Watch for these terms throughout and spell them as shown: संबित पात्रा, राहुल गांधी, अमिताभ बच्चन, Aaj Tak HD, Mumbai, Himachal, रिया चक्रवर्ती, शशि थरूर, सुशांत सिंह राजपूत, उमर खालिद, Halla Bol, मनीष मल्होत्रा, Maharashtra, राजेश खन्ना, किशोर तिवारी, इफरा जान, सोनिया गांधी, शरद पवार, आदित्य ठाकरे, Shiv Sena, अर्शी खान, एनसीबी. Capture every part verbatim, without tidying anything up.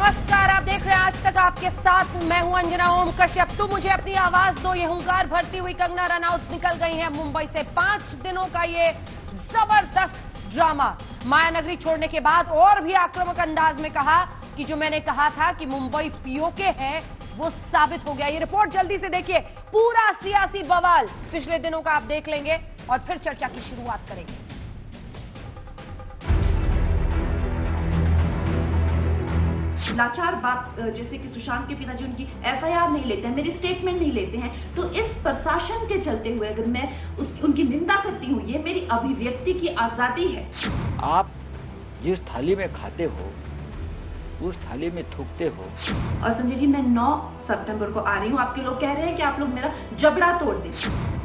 नमस्कार, आप देख रहे हैं आज तक, आपके साथ मैं हूं अंजना ओम कश्यप। तुम मुझे अपनी आवाज दो, ये हुंकार भरती हुई कंगना रणावत निकल गई हैं मुंबई से। पांच दिनों का ये जबरदस्त ड्रामा, माया नगरी छोड़ने के बाद और भी आक्रामक अंदाज में कहा कि जो मैंने कहा था कि मुंबई पीओके है वो साबित हो गया। ये रिपोर्ट जल्दी से देखिए। पूरा सियासी बवाल पिछले दिनों का आप देख लेंगे और फिर चर्चा की शुरुआत करेंगे। लाचार बात, जैसे कि सुशांत के पिताजी उनकी एफआईआर नहीं लेते हैं, मेरी स्टेटमेंट नहीं लेते हैं, तो इस प्रशासन के चलते हुए अगर मैं उस, उनकी निंदा करती हूँ, ये मेरी अभिव्यक्ति की आजादी है। आप जिस थाली में खाते हो उस थाली में थूकते हो। और संजय जी, मैं नौ सितंबर को आ रही हूँ। आपके लोग कह रहे हैं कि आप लोग मेरा जबड़ा तोड़ दे।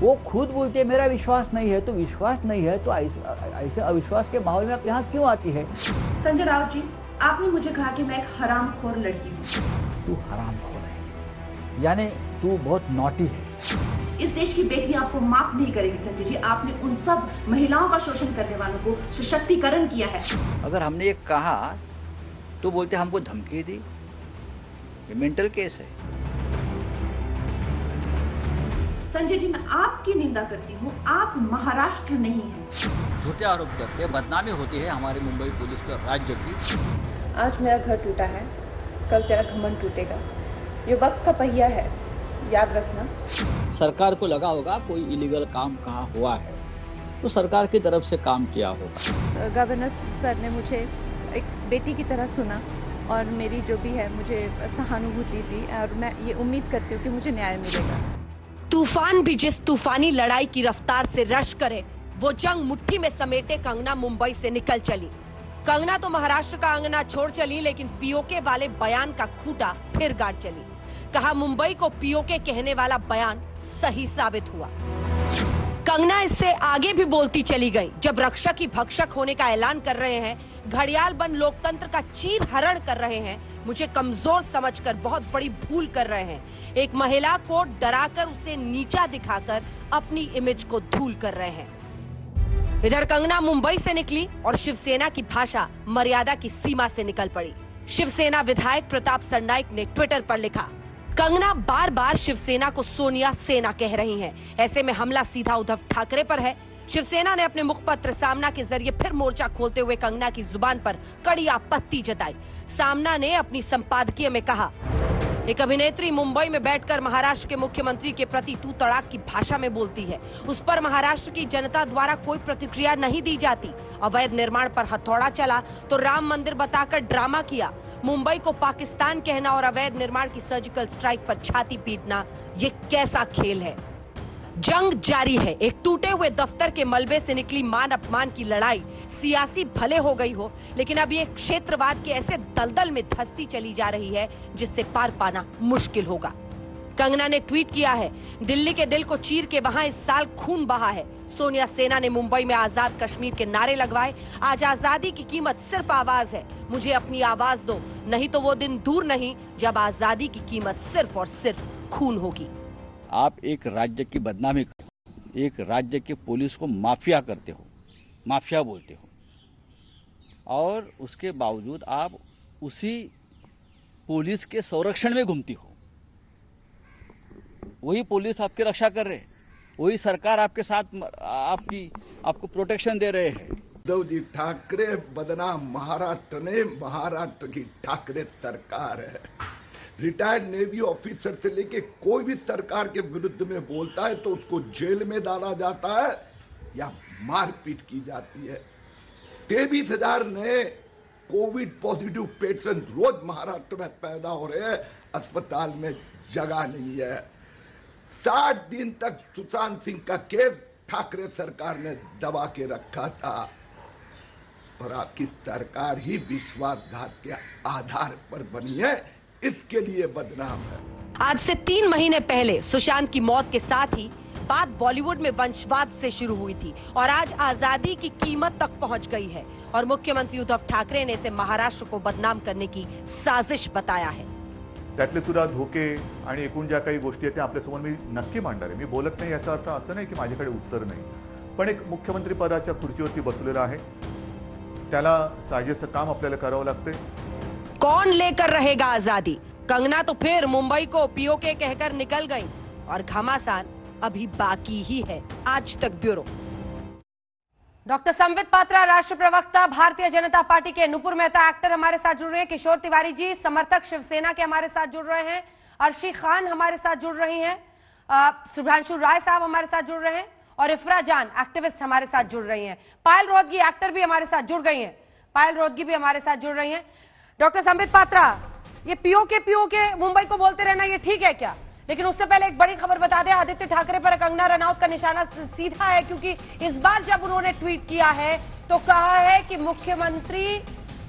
वो खुद बोलते हैं मेरा विश्वास नहीं है, तो विश्वास नहीं है तो ऐसे अविश्वास के माहौल में आप यहाँ क्यों आती है? संजय राउत जी, आपने मुझे कहा कि मैं एक हरामखोर लड़की हूँ। तू हरामखोर है, यानी तू बहुत नॉटी है। इस देश की बेटियां आपको माफ नहीं करेगी संजय जी। आपने उन सब महिलाओं का शोषण करने वालों को सशक्तिकरण किया है। अगर हमने ये कहा तो बोलते हमको धमकी दी, ये मेंटल केस है। संजय जी, मैं आपकी निंदा करती हूँ, आप महाराष्ट्र नहीं हैं। झूठे आरोप करके बदनामी होती है हमारे मुंबई पुलिस के राज्य की। आज मेरा घर टूटा है, कल तेरा घमंड टूटेगा, ये वक्त का पहिया है, याद रखना। सरकार को लगा होगा कोई इलीगल काम कहाँ हुआ है, तो सरकार की तरफ से काम किया होगा। गवर्नर सर ने मुझे एक बेटी की तरह सुना और मेरी जो भी है मुझे सहानुभूति दी, और मैं ये उम्मीद करती हूँ कि मुझे न्याय मिलेगा। तूफान भी जिस तूफानी लड़ाई की रफ्तार से रश करे, वो जंग मुट्ठी में समेटे कंगना मुंबई से निकल चली। कंगना तो महाराष्ट्र का अंगना छोड़ चली, लेकिन पीओके वाले बयान का खूंटा फिर गाड़ चली। कहा मुंबई को पीओके कहने वाला बयान सही साबित हुआ। कंगना इससे आगे भी बोलती चली गई। जब रक्षक ही भक्षक होने का ऐलान कर रहे हैं, घड़ियाल बन लोकतंत्र का चीर हरण कर रहे हैं, मुझे कमजोर समझकर बहुत बड़ी भूल कर रहे हैं। एक महिला को डराकर, उसे नीचा दिखाकर अपनी इमेज को धूल कर रहे हैं। इधर कंगना मुंबई से निकली और शिवसेना की भाषा मर्यादा की सीमा से निकल पड़ी। शिवसेना विधायक प्रताप सरनाइक ने ट्विटर पर लिखा, कंगना बार बार शिवसेना को सोनिया सेना कह रही हैं। ऐसे में हमला सीधा उद्धव ठाकरे पर है। शिवसेना ने अपने मुखपत्र सामना के जरिए फिर मोर्चा खोलते हुए कंगना की जुबान पर कड़ी आपत्ति जताई। सामना ने अपनी संपादकीय में कहा, एक अभिनेत्री मुंबई में बैठकर महाराष्ट्र के मुख्यमंत्री के प्रति तू तड़ाक की भाषा में बोलती है। उस पर महाराष्ट्र की जनता द्वारा कोई प्रतिक्रिया नहीं दी जाती। अवैध निर्माण पर हथौड़ा चला तो राम मंदिर बताकर ड्रामा किया। मुंबई को पाकिस्तान कहना और अवैध निर्माण की सर्जिकल स्ट्राइक पर छाती पीटना, ये कैसा खेल है? जंग जारी है। एक टूटे हुए दफ्तर के मलबे से निकली मान अपमान की लड़ाई सियासी भले हो गई हो, लेकिन अब ये क्षेत्रवाद के ऐसे दलदल में धंसती चली जा रही है जिससे पार पाना मुश्किल होगा। कंगना ने ट्वीट किया है, दिल्ली के दिल को चीर के वहां इस साल खून बहा है। सोनिया सेना ने मुंबई में आजाद कश्मीर के नारे लगवाए। आज आजादी की कीमत सिर्फ आवाज है, मुझे अपनी आवाज दो, नहीं तो वो दिन दूर नहीं जब आजादी की कीमत सिर्फ और सिर्फ खून होगी। आप एक राज्य की बदनामी करते हो, एक राज्य के पुलिस को माफिया करते हो, माफिया बोलते हो, और उसके बावजूद आप उसी पुलिस के संरक्षण में घूमती हो। वही पुलिस आपकी रक्षा कर रहे हैं, वही सरकार आपके साथ आपकी आपको प्रोटेक्शन दे रहे हैं। उद्धव जी ठाकरे बदनाम महाराष्ट्र ने, महाराष्ट्र की ठाकरे सरकार है। रिटायर्ड नेवी ऑफिसर से लेके कोई भी सरकार के विरुद्ध में बोलता है तो उसको जेल में डाला जाता है या मारपीट की जाती है। तेईस हजार नए कोविड पॉजिटिव पेशेंट रोज महाराष्ट्र में पैदा हो रहे हैं, अस्पताल में जगह नहीं है। साठ दिन तक सुशांत सिंह का केस ठाकरे सरकार ने दबा के रखा था, और आपकी सरकार ही विश्वासघात के आधार पर बनी है, इसके लिए बदनाम है। आज से तीन महीने पहले सुशांत की मौत के साथ ही बात बॉलीवुड में वंशवाद से शुरू हुई थी और आज आजादी की कीमत तक पहुंच गई है, और मुख्यमंत्री उद्धव ठाकरे ने इसे महाराष्ट्र को बदनाम करने की साजिश बताया है। त्यातले सुद्धा धोके आणि एकूण ज्या काही गोष्टी आहेत त्या आपल्यासमोर मी नक्की मांडणार आहे। मी बोलत नाही याचा अर्थ असं नाही की माझ्याकडे उत्तर नाही, पण एक मुख्यमंत्री पदाच्या खुर्चीवरती बसलेला आहे, त्याला साजेसं काम आपल्याला करावं लागते। कौन लेकर रहेगा आजादी। कंगना तो फिर मुंबई को पीओके कहकर निकल गई और घमासान अभी बाकी ही है। आज तक ब्यूरो। डॉक्टर संबित पात्रा, राष्ट्र प्रवक्ता भारतीय जनता पार्टी के, नुपुर मेहता एक्टर हमारे साथ जुड़ रहे हैं, किशोर तिवारी जी समर्थक शिवसेना के हमारे साथ जुड़ रहे हैं, अर्शी खान हमारे साथ जुड़ रही हैं, शुभांशु राय साहब हमारे साथ जुड़ रहे हैं और इफरा जान एक्टिविस्ट हमारे साथ जुड़ रही हैं। पायल रोहतगी एक्टर भी हमारे साथ जुड़ गई हैं, पायल रोहतगी भी हमारे साथ जुड़ रही हैं। डॉक्टर संबित पात्रा, ये पीओके पीओके मुंबई को बोलते रहना ये ठीक है क्या? लेकिन उससे पहले एक बड़ी खबर बता दें, आदित्य ठाकरे पर कंगना रणावत का निशाना सीधा है, क्योंकि इस बार जब उन्होंने ट्वीट किया है तो कहा है कि मुख्यमंत्री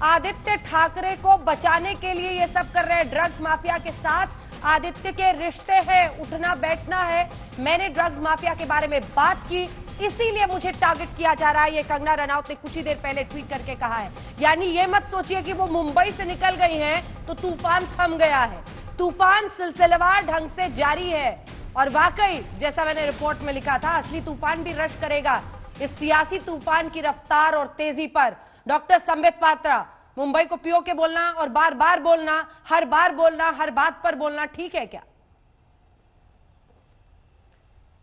आदित्य ठाकरे को बचाने के लिए ये सब कर रहे हैं। ड्रग्स माफिया के साथ आदित्य के रिश्ते हैं, उठना बैठना है। मैंने ड्रग्स माफिया के बारे में बात की, इसीलिए मुझे टारगेट किया जा रहा है, ये कंगना रणावत ने कुछ ही देर पहले ट्वीट करके कहा है। यानी ये मत सोचिए कि वो मुंबई से निकल गई है तो तूफान थम गया है, तूफान सिलसिलेवार ढंग से जारी है। और वाकई जैसा मैंने रिपोर्ट में लिखा था, असली तूफान भी रश करेगा इस सियासी तूफान की रफ्तार और तेजी पर। डॉक्टर संबित पात्रा, मुंबई को पीओके बोलना और बार बार बोलना, हर बार बोलना, हर बात पर बोलना ठीक है क्या?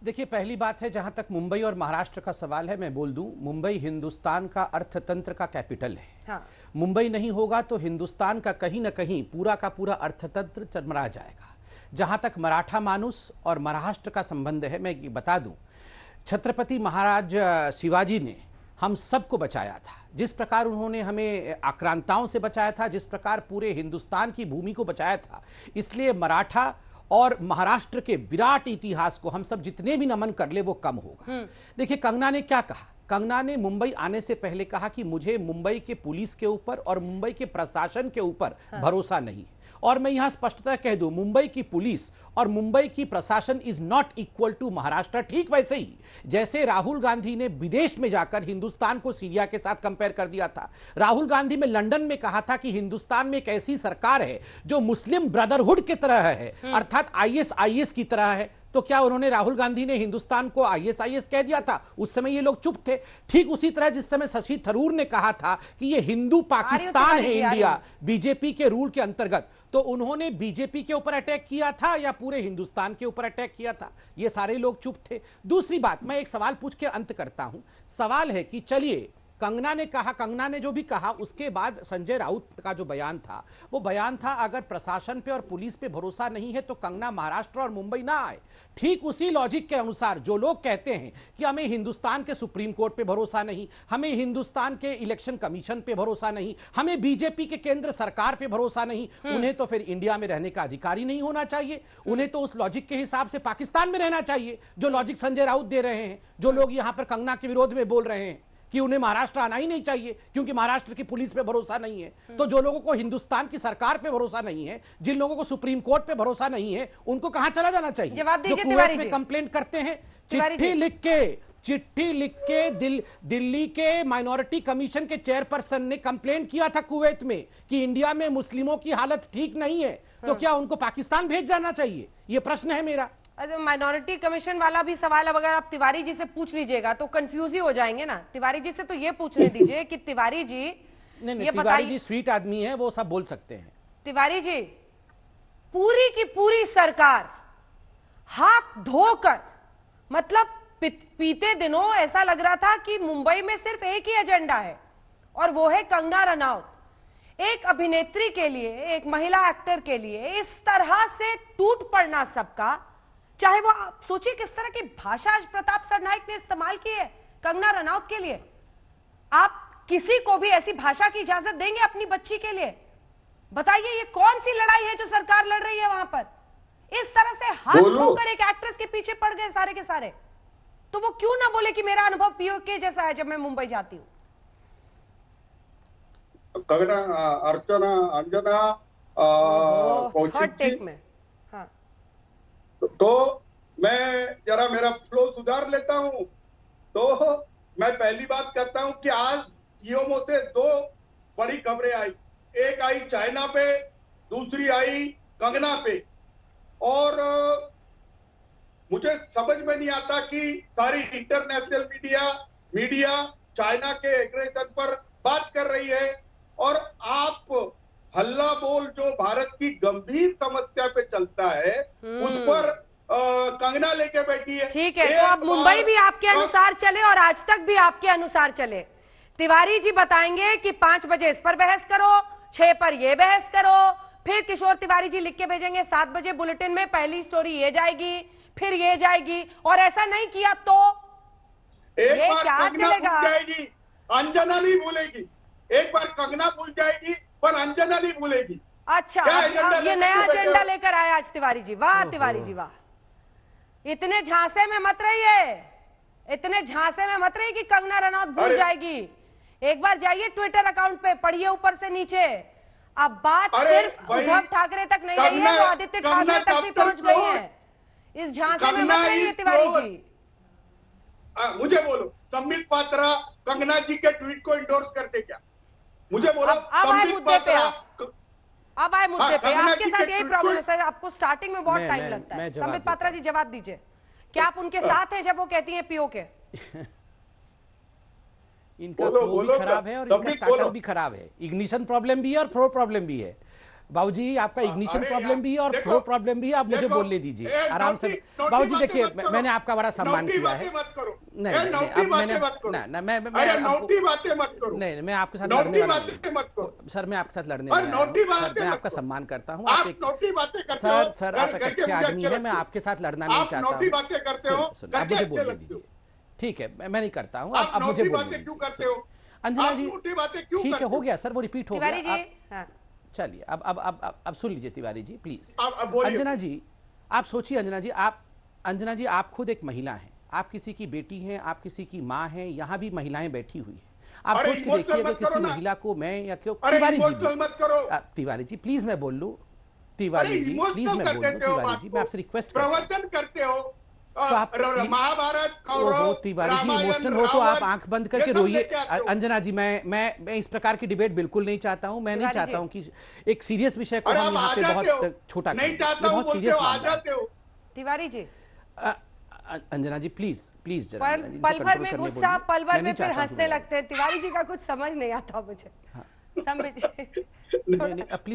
देखिए, पहली बात है, जहां तक मुंबई और महाराष्ट्र का सवाल है, मैं बोल दूं, मुंबई हिंदुस्तान का अर्थतंत्र का कैपिटल है। हाँ। मुंबई नहीं होगा तो हिंदुस्तान का कहीं ना कहीं पूरा का पूरा अर्थतंत्र चरमरा जाएगा। जहां तक मराठा मानुस और महाराष्ट्र का संबंध है, मैं बता दूं, छत्रपति महाराज शिवाजी ने हम सबको बचाया था। जिस प्रकार उन्होंने हमें आक्रांताओं से बचाया था, जिस प्रकार पूरे हिंदुस्तान की भूमि को बचाया था, इसलिए मराठा और महाराष्ट्र के विराट इतिहास को हम सब जितने भी नमन कर ले वो कम होगा। देखिए, कंगना ने क्या कहा, कंगना ने मुंबई आने से पहले कहा कि मुझे मुंबई के पुलिस के ऊपर और मुंबई के प्रशासन के ऊपर हाँ। भरोसा नहीं है। और मैं यहां स्पष्टता कह दूं, मुंबई की पुलिस और मुंबई की प्रशासन is not equal to Maharashtra. ठीक वैसे ही जैसे राहुल गांधी ने विदेश में जाकर हिंदुस्तान को सीरिया के साथ कंपेयर कर दिया था, राहुल गांधी ने लंदन में कहा था कि हिंदुस्तान में एक ऐसी सरकार है जो मुस्लिम ब्रदरहुड की तरह है, अर्थात आईएसआईएस की तरह है। तो क्या उन्होंने, राहुल गांधी ने हिंदुस्तान को आईएसआईएस कह दिया था? उस समय ये लोग चुप थे। ठीक उसी तरह जिस समय शशि थरूर ने कहा था कि ये हिंदू पाकिस्तान है, इंडिया बीजेपी के रूल के अंतर्गत, तो उन्होंने बीजेपी के ऊपर अटैक किया था या पूरे हिंदुस्तान के ऊपर अटैक किया था? ये सारे लोग चुप थे। दूसरी बात, मैं एक सवाल पूछ के अंत करता हूं। सवाल है कि चलिए, कंगना ने कहा, कंगना ने जो भी कहा, उसके बाद संजय राउत का जो बयान था वो बयान था, अगर प्रशासन पे और पुलिस पे भरोसा नहीं है तो कंगना महाराष्ट्र और मुंबई ना आए। ठीक उसी लॉजिक के अनुसार जो लोग कहते हैं कि हमें हिंदुस्तान के सुप्रीम कोर्ट पे भरोसा नहीं, हमें हिंदुस्तान के इलेक्शन कमीशन पे भरोसा नहीं, हमें बीजेपी के केंद्र सरकार पे भरोसा नहीं, उन्हें तो फिर इंडिया में रहने का अधिकार ही नहीं होना चाहिए। उन्हें तो उस लॉजिक के हिसाब से पाकिस्तान में रहना चाहिए, जो लॉजिक संजय राउत दे रहे हैं, जो लोग यहाँ पर कंगना के विरोध में बोल रहे हैं कि उन्हें महाराष्ट्र आना ही नहीं चाहिए क्योंकि महाराष्ट्र की पुलिस पे भरोसा नहीं है। तो जो लोगों को हिंदुस्तान की सरकार पे भरोसा नहीं है, जिन लोगों को सुप्रीम कोर्ट पे भरोसा नहीं है, उनको कहां चला जाना चाहिए? जवाब दीजिए। तिवारी जी कंप्लेंट करते हैं, चिट्ठी लिख के चिट्ठी लिख के दिल, दिल्ली के माइनॉरिटी कमीशन के चेयरपर्सन ने कंप्लेंट किया था कुवैत में कि इंडिया में मुस्लिमों की हालत ठीक नहीं है, तो क्या उनको पाकिस्तान भेज जाना चाहिए? ये प्रश्न है मेरा। माइनॉरिटी कमीशन वाला भी सवाल अब अगर आप तिवारी जी से पूछ लीजिएगा तो कंफ्यूज ही हो जाएंगे ना। तिवारी जी से तो ये पूछने दीजिए कि तिवारी जी नहीं, नहीं, ये तिवारी जी स्वीट आदमी है, वो सब बोल सकते हैं। तिवारी जी, पूरी की पूरी सरकार हाथ धोकर, मतलब बीते दिनों ऐसा लग रहा था कि मुंबई में सिर्फ एक ही एजेंडा है और वो है कंगना रणावत। एक अभिनेत्री के लिए, एक महिला एक्टर के लिए इस तरह से टूट पड़ना सबका, चाहे वो, आप सोचिए किस तरह की भाषा आज प्रताप सरनाइक ने इस्तेमाल की है कंगना रणावत के लिए। आप किसी को भी ऐसी भाषा की इजाजत देंगे अपनी बच्ची के लिए? बताइए, ये कौन सी लड़ाई है जो सरकार लड़ रही है वहां पर? इस तरह से हाथ धोकर एक एक्ट्रेस के पीछे पड़ गए सारे के सारे, तो वो क्यों ना बोले कि मेरा अनुभव पीओके जैसा है जब मैं मुंबई जाती हूँ। कंगना, अर्चना, अंजना, हॉट टेक में, तो मैं जरा मेरा फ्लो सुधार लेता हूं। तो मैं पहली बात करता हूं कि आज योमो से दो बड़ी खबरें आई, एक आई चाइना पे, दूसरी आई कंगना पे। और मुझे समझ में नहीं आता कि सारी इंटरनेशनल मीडिया मीडिया चाइना के एग्रेशन पर बात कर रही है और आप हल्ला बोल जो भारत की गंभीर समस्या पे चलता है उस पर आ, कंगना लेके बैठी है। ठीक है, तो अब मुंबई भी आपके अनुसार चले और आज तक भी आपके अनुसार चले। तिवारी जी बताएंगे कि पांच बजे इस पर बहस करो, छह पर ये बहस करो, फिर किशोर तिवारी जी लिख के भेजेंगे सात बजे बुलेटिन में पहली स्टोरी ये जाएगी, फिर ये जाएगी, और ऐसा नहीं किया तो एक ये बार क्या चलेगा? जाएगी अंजना नहीं भूलेगी, एक बार कंगना भूल जाएगी पर अंजना नहीं भूलेगी। अच्छा, अब ये नया एजेंडा लेकर आया आज तिवारी जी, वाह तिवारी जी वाह। इतने झांसे में मत रहिए, इतने झांसे में मत रहिए कि कंगना रनौत भूल जाएगी। एक बार जाइए ट्विटर अकाउंट पे, पढ़िए ऊपर से नीचे। अब बात सिर्फ उद्धव ठाकरे तक नहीं रही है, तो आदित्य ठाकरे तक भी पहुंच गई है। इस झांसे में मत रहिए तिवारी जी। मुझे बोलो, संबित पात्रा कंगना जी के ट्वीट को इंडोर्स करते क्या? मुझे बोलो। अब आए मुद्दे पे, अब आए मुद्दे पे। आपके साथ यही प्रॉब्लम है सर, आपको स्टार्टिंग में बहुत टाइम लगता है। संबित पात्रा जी जवाब दीजिए, क्या आप उनके साथ हैं जब वो कहती हैं पीओके? इनका फ्लो भी खराब है और इनका स्टार्टर भी खराब है। इग्निशन प्रॉब्लम भी है और फ्लो प्रॉब्लम भी है। बाबूजी आपका इग्निशन प्रॉब्लम भी है और फ्लो प्रॉब्लम भी है। आप मुझे बोलने दीजिए आराम से। बाबूजी देखिए, मैंने आपका बड़ा सम्मान किया है। नहीं नहीं अब मैंने ना ना मैं मैं नहीं मैं आपके साथ लड़ने वाला सर, मैं आपके साथ लड़ने वाला मैं आपका सम्मान करता हूँ। सर सर आप एक अच्छे आदमी है, मैं आपके साथ लड़ना नहीं चाहता हूँ। आप मुझे बोलने दीजिए, ठीक है? मैं नहीं करता हूँ। आप मुझे बोलने अंजना जी, ठीक है हो गया सर, वो रिपीट हो गया। चलिए अब अब अब अब, अब सुन लीजिए तिवारी जी प्लीज। अंजना जी आप सोचिए, अंजना जी आप अंजना जी आप खुद एक महिला हैं, आप किसी की बेटी हैं, आप किसी की माँ हैं, यहाँ भी महिलाएं बैठी हुई हैं। आप सोच के देखिए अगर किसी महिला को मैं या क्यों तिवारी जी तिवारी जी प्लीज मैं बोल लूँ तिवारी जी प्लीज मैं बोल लूँ तिवारी जी मैं आपसे रिक्वेस्ट करता हूँ। तो आप महाभारत हो तिवारी जी, इमोशनल हो तो आप आंख बंद करके रोइए। अंजना जी मैं मैं मैं इस प्रकार की डिबेट बिल्कुल नहीं चाहता हूं। मैं नहीं चाहता हूं कि एक सीरियस विषय को हम यहां पे बहुत छोटा करें। बहुत सीरियस मामला है तिवारी जी। अंजना जी प्लीज प्लीज जरा पल भर में गुस्सा, पल भर में फिर हंसने लगते हैं। तिवारी जी का कुछ समझ नहीं आता मुझे। प्लीज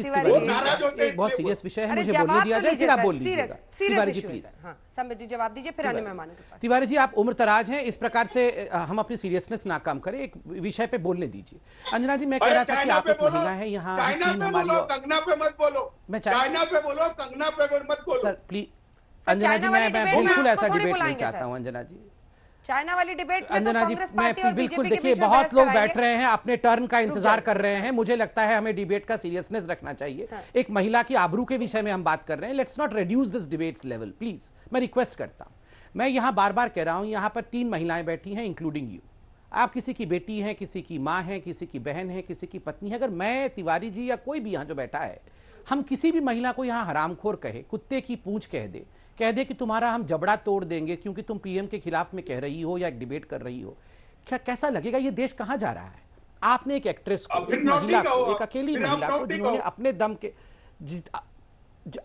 तिवारी बहुत सीरियस विषय है, मुझे बोलने दिया जाए फिर आप बोल लीजिएगा। तिवारी जी प्लीज संबित जी जवाब दीजिए फिर आने मेहमानों के पास। तिवारी जी आप उम्रतराज हैं, इस प्रकार से हम अपनी सीरियसनेस ना काम करें, एक विषय पे बोलने दीजिए। अंजना जी मैं कह रहा था कि आप एक महिला है यहाँ मैं सर प्लीज अंजना जी मैं बिल्कुल ऐसा डिबेट नहीं चाहता हूँ। अंजना जी चाइना वाली डिबेट अंजना जी मैं बिल्कुल देखिए बहुत लोग बैठ रहे हैं अपने टर्न का इंतजार कर रहे हैं। मुझे लगता है हमें डिबेट का सीरियसनेस रखना चाहिए। हाँ। एक महिला की आबरू के विषय में हम बात कर रहे हैं, let's not reduce this debates level please. मैं रिक्वेस्ट करता हूँ, मैं यहाँ बार बार कह रहा हूँ, यहाँ पर तीन महिलाएं बैठी हैं इंक्लूडिंग यू। आप किसी की बेटी हैं, किसी की माँ हैं, किसी की बहन है, किसी की पत्नी है। अगर मैं तिवारी जी या कोई भी यहाँ जो बैठा है हम किसी भी महिला को यहाँ हरामखोर कहे, कुत्ते की पूंछ कह दे, कह दे कि तुम्हारा हम जबड़ा तोड़ देंगे क्योंकि तुम पीएम के खिलाफ में कह रही हो या एक डिबेट कर रही हो, क्या कैसा लगेगा? ये देश कहाँ जा रहा है? आपने एक एक्ट्रेस को, एक महिला को, एक अकेली महिला को जिन्होंने अपने दम के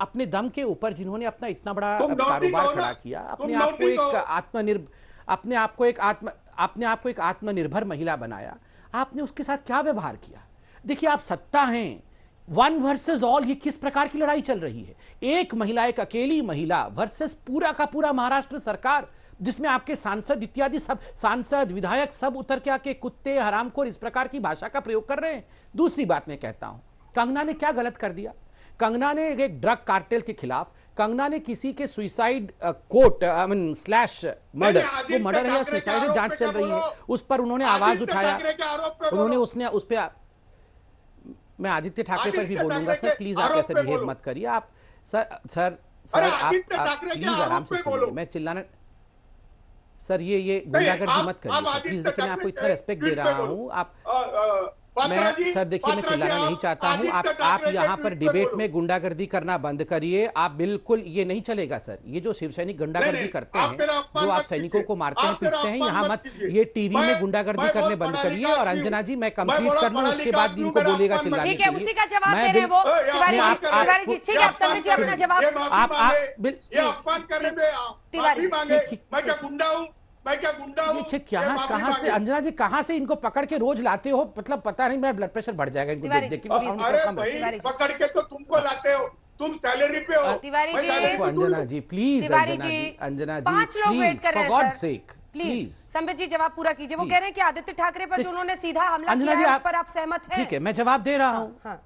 अपने दम के ऊपर जिन्होंने अपना इतना बड़ा कारोबार खड़ा किया, अपने आप को एक आत्मनिर्भर अपने आप को एक आत्म अपने आप को एक आत्मनिर्भर महिला बनाया, आपने उसके साथ क्या व्यवहार किया? देखिए आप सत्ता हैं, वन वर्सेस ऑल, ये किस प्रकार की लड़ाई चल रही है? एक महिला, एक अकेली महिला वर्सेस पूरा का पूरा महाराष्ट्र सरकार, जिसमें आपके सांसद इत्यादि सब सांसद विधायक सब उतर के आके कुत्ते हरामखोर इस प्रकार की भाषा का प्रयोग कर रहे हैं। दूसरी बात मैं कहता हूं, कंगना ने क्या गलत कर दिया? कंगना ने एक ड्रग कार्टेल के खिलाफ, कंगना ने किसी के suicide quote I mean slash murder, वो मर्डर है या सुइसाइड है जांच चल रही है, उस पर उन्होंने आवाज उठाया, उन्होंने उसने उस पर मैं आदित्य ठाकरे पर भी बोलूंगा सर प्लीज आप ऐसे बिहेव मत करिए। आप सर सर सर आप प्लीज आराम से सुनिए, मैं चिल्लाना सर ये ये गुंडागर्दी मत करिए प्लीज। देखिए मैं आपको इतना रेस्पेक्ट दे रहा हूँ, आप मैं सर देखिए मैं चिल्लाना नहीं चाहता हूँ। आप आप यहाँ पर डिबेट में गुंडागर्दी करना बंद करिए, आप बिल्कुल ये नहीं चलेगा सर। ये जो शिवसैनिक गुंडागर्दी करते हैं, जो आप सैनिकों को मारते हैं पीटते हैं, यहाँ मत ये टीवी में गुंडागर्दी करने बंद करिए। और अंजना जी मैं कंप्लीट कर लूँ, उसके बाद इनको बोलेगा चिल्लाने के लिए। मैं आप आप आप बिल्कुल मैं क्या गुंडा हूँ? कहाँ से अंजना जी, कहाँ से इनको पकड़ के रोज लाते हो? मतलब पता नहीं, मेरा ब्लड प्रेशर बढ़ जाएगा इनको देख देख के। पकड़ के तो तुमको लाते हो, तुम सैलरी पे हो तिवारी जी। अंजना जी प्लीज, अंजना जी पांच लोग वेट कर रहे हैं, for God sake please Sambit ji जवाब पूरा कीजिए। वो कह रहे हैं कि आदित्य ठाकरे पर जो उन्होंने सीधा हमला किया है, उस पर आप सहमत हैं? ठीक है, मैं जवाब दे रहा हूँ,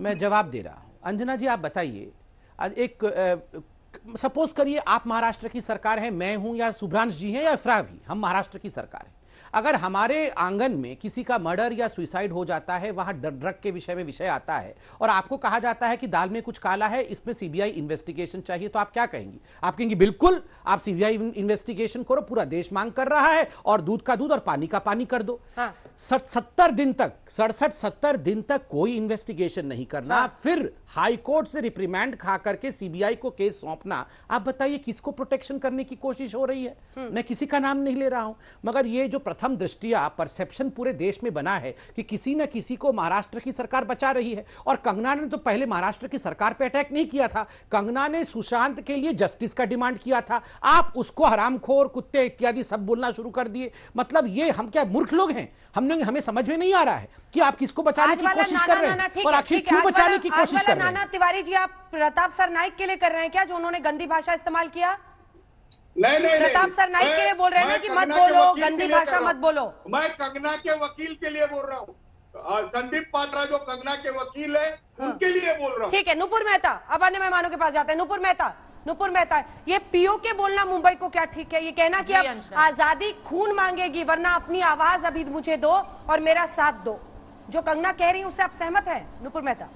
मैं जवाब दे रहा हूँ। अंजना जी आप बताइए, एक सपोज करिए आप महाराष्ट्र की सरकार है, मैं हूं या सुब्रांश जी हैं या इफरा भी, हम महाराष्ट्र की सरकार है। अगर हमारे आंगन में किसी का मर्डर या सुसाइड हो जाता है, वहां ड्रग के विषय में विषय आता है और आपको कहा जाता है कि दाल में कुछ काला है, इसमें सीबीआई इन्वेस्टिगेशन चाहिए, तो आप क्या कहेंगी? आप कहेंगी बिल्कुल आप सीबीआई इन्वेस्टिगेशन करो, पूरा देश मांग कर रहा है, और दूध का दूध और पानी का पानी कर दो। हाँ। सत्तर दिन तक, सड़सठ सत्तर दिन तक कोई इन्वेस्टिगेशन नहीं करना। हाँ। फिर हाईकोर्ट से रिप्रीमेंड खा करके सीबीआई को केस सौंपना। आप बताइए किसको प्रोटेक्शन करने की कोशिश हो रही है? मैं किसी का नाम नहीं ले रहा हूं, मगर ये जो प्रथम दृष्टिया परसेप्शन पूरे देश में बना है कि किसी न किसी को महाराष्ट्र की सरकार बचा रही है। और कंगना ने तो पहले महाराष्ट्र की सरकार पे अटैक नहीं किया था, कंगना ने सुशांत के लिए जस्टिस का डिमांड किया था, आप उसको हरामखोर, कुत्ते इत्यादि सब बोलना शुरू कर दिए। मतलब ये हम क्या मूर्ख लोग हैं? हमने हमें समझ में नहीं आ रहा है कि आप किसको बचाने की कोशिश कर रहे हैं और आखिर क्यों बचाने की कोशिश कर रहे हैं। तिवारी जी आप प्रताप सरनाइक के लिए कर रहे हैं क्या, जो उन्होंने गंदी भाषा इस्तेमाल किया? नहीं नहीं, प्रताप सरनाइक के लिए बोल रहे हैं कि मत बोलो गंदी भाषा, मत बोलो। मैं कंगना के वकील के लिए बोल रहा हूँ, संबित पात्रा जो कंगना के वकील है उनके लिए बोल रहा हूँ। ठीक है, नुपुर मेहता अब अन्य मेहमानों के पास जाते हैं। नुपुर मेहता, नुपुर मेहता ये पीओके बोलना मुंबई को क्या ठीक है? ये कहना कि आप आजादी खून मांगेगी वरना अपनी आवाज अभी मुझे दो और मेरा साथ दो, जो कंगना कह रही है उससे आप सहमत है नुपुर मेहता?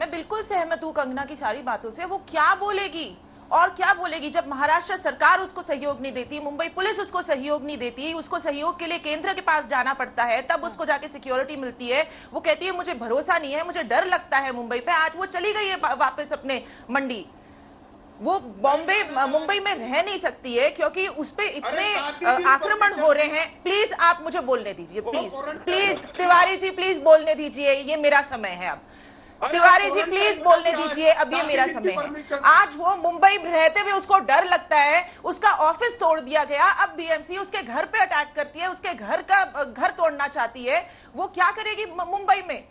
मैं बिल्कुल सहमत हूँ कंगना की सारी बातों से। वो क्या बोलेगी और क्या बोलेगी जब महाराष्ट्र सरकार उसको सहयोग नहीं देती, मुंबई पुलिस उसको सहयोग नहीं देती, उसको सहयोग के लिए केंद्र के पास जाना पड़ता है, तब उसको जाके सिक्योरिटी मिलती है। वो कहती है मुझे भरोसा नहीं है, मुझे डर लगता है मुंबई पे। आज वो चली गई है वापस अपने मंडी, वो बॉम्बे मुंबई में रह नहीं सकती है क्योंकि उस पे इतने आक्रमण हो रहे हैं। प्लीज आप मुझे बोलने दीजिए, please please Tiwari ji please बोलने दीजिए, ये मेरा समय है। अब तिवारी जी प्लीज बोलने दीजिए, अब ये मेरा समय है। आज वो मुंबई रहते हुए उसको डर लगता है, उसका ऑफिस तोड़ दिया गया, अब बीएमसी उसके घर पे अटैक करती है, उसके घर का घर तोड़ना चाहती है। वो क्या करेगी मुंबई में?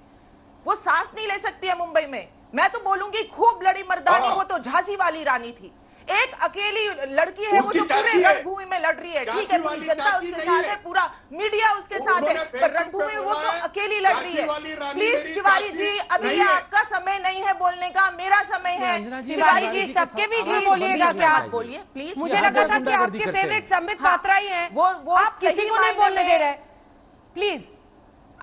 वो सांस नहीं ले सकती है मुंबई में। मैं तो बोलूंगी खूब लड़ी मर्दानी, वो तो झांसी वाली रानी थी, एक अकेली लड़की है वो जो पूरे रणभूमि में लड़ रही है। ठीक है, पूरी जनता उसके साथ है, पूरा मीडिया उसके साथ है, पर रणभूमि वो तो अकेली लड़ रही है। प्लीज तिवारी जी अभी आपका समय नहीं है बोलने का, मेरा समय है। तिवारी जी सबके बीच में बोलिएगा क्या? आप बोलिए प्लीज। मुझे लगा था कि आपके फेवरेट संबित पात्रा ही है, वो वो आप किसी को नहीं बोलने दे रहे। प्लीज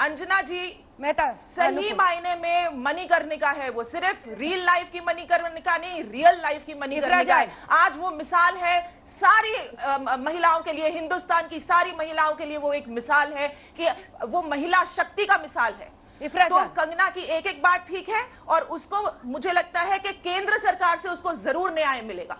अंजना जी मेहता, सही मायने में मनी करने का है वो, सिर्फ रियल लाइफ की मनी करने का नहीं, रियल लाइफ की मनी करने का है। आज वो मिसाल है सारी महिलाओं के लिए, हिंदुस्तान की सारी महिलाओं के लिए वो एक मिसाल है कि वो महिला शक्ति का मिसाल है। तो कंगना की एक एक बात ठीक है और उसको मुझे लगता है कि केंद्र सरकार से उसको जरूर न्याय मिलेगा।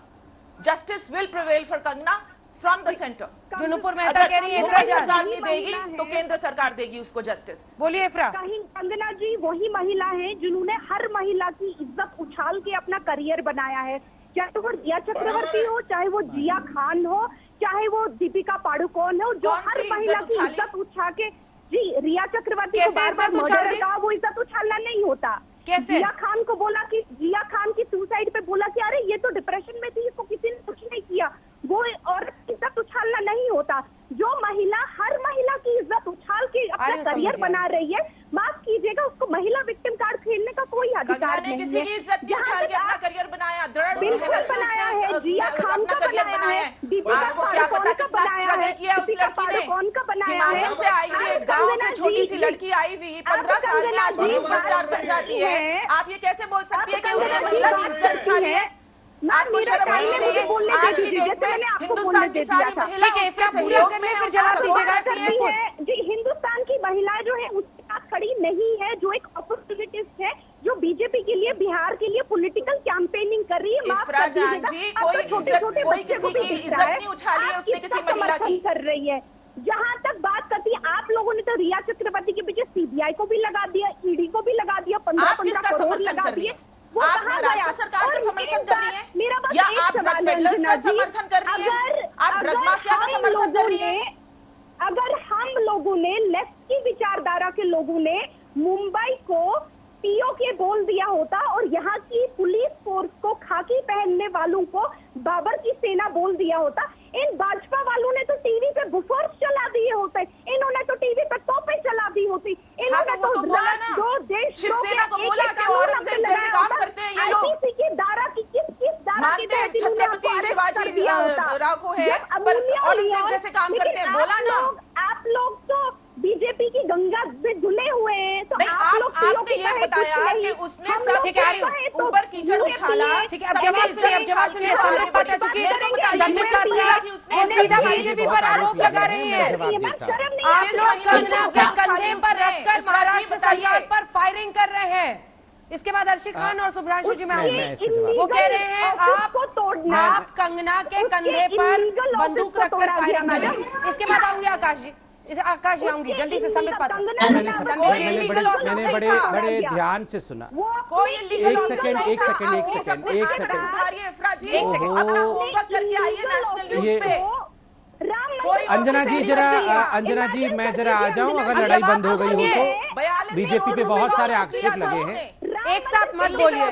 Justice will prevail for Kangana from the centre. Nupur Mehta कह रही है इफरा सरकार नहीं देगी तो केंद्र सरकार देगी उसको जस्टिस। बोलिए इफरा। कंगना जी वही महिला है जिन्होंने हर महिला की इज्जत उछाल के अपना करियर बनाया है, चाहे वो रिया चक्रवर्ती हो, चाहे वो जिया खान हो, चाहे वो दीपिका पाडुकोण हो, जो हर महिला की इज्जत उछा के। जी रिया चक्रवर्ती को बार बार मर्डर का वो इज्जत उछालना नहीं होता। जिया खान को बोला कि, जिया खान की सुसाइड पे बोला कि अरे ये तो डिप्रेशन में थी, इसको किसी ने कुछ नहीं किया, वो औरत इज्जत उछालना नहीं होता। जो महिला हर महिला की इज्जत उछाल के अपना करियर बना रही है, माफ कीजिएगा उसको महिला विक्टिम कार्ड खेलने का कोई अधिकार नहीं है। किसी की इज्जत उछाल के अपना करियर बनाया, दृढ़ मेहनत बनाया है, जिया खान का बनाया है, दीपिका पादुकोण का बनाया है, दीपिका पादुकोण का बनाया है। हिमाचल से आई हुई गांव से छोटी सी लड़की आई हुई पंद्रह साल में आज सुपरस्टार बन जाती है। आप ये कैसे बोल सकती है कि उसने महिला की इज्जत उछाली है? जी हिंदुस्तान की महिलाएं जो है उसके साथ खड़ी नहीं है, जो एक अपॉर्चुनिटिस्ट है, जो बीजेपी के लिए बिहार के लिए पॉलिटिकल कैंपेनिंग कर रही है। इफरा जान जी कोई छोटे छोटे बच्चे को भी इज्जत नहीं उछाली है उसने, किसी महिला की कर रही है। जहाँ तक बात करती है आप लोगों ने तो रिया चक्रवर्ती के पीछे सीबीआई को भी लगा दिया, ईडी को भी लगा दिया, पंद्रह पंद्रह करोड़ लगा दिए। आप महाराष्ट्र सरकार का समर्थन कर रही है या आप ड्रग पेडलर्स का समर्थन कर रही है, आप ड्रग माफिया का समर्थन कर रही है? अगर हम लोगों ने, लेफ्ट की विचारधारा के लोगों ने मुंबई को पीओके बोल दिया होता और यहाँ की पुलिस फोर्स को खाकी पहनने वालों को बाबर की सेना बोल दिया होता, इन भाजपा वालों ने तो टीवी पे बुफर्स चला दिए होते, इन्होंने तो टीवी पे तोपे चला दी होती, इन्होंने तो दो देश आईपीसी की धारा की किस किस धारा की आप लोग तो बीजेपी की गंगा से धुले हुए हैं। तो आप लोग आपने ये बताया कि उसने सब ऊपर कीचड़ उछाला। ठीक है, अब जवाब सुनिए, अब जवाब सुनिए संबित पात्रा, क्योंकि संबित पात्रा वो सीधा बीजेपी पर आरोप लगा रही है। आप लोग कंगना के कंधे पर रखकर महाराष्ट्र सरकार पर फायरिंग कर रहे हैं। इसके बाद अर्शी खान और शुभांशु जी, मैं वो कह रहे हैं आप आप कंगना के कंधे पर बंदूक रखकर फायरिंग कर रहे हैं। इसके बाद आऊंगी आकाश जी, इसे आकाश जाऊंगी जल्दी से। संबित पात्रा, मैंने बड़े बड़े ध्यान से सुना। एक सेकंड एक सेकंड एक सेकंड एक सेकंड ये अंजना जी जरा अंजना जी मैं जरा आ जाऊं। अगर लड़ाई बंद हो गई हो तो बीजेपी पे बहुत सारे आक्षेप लगे हैं। एक साथ मत बोलिए,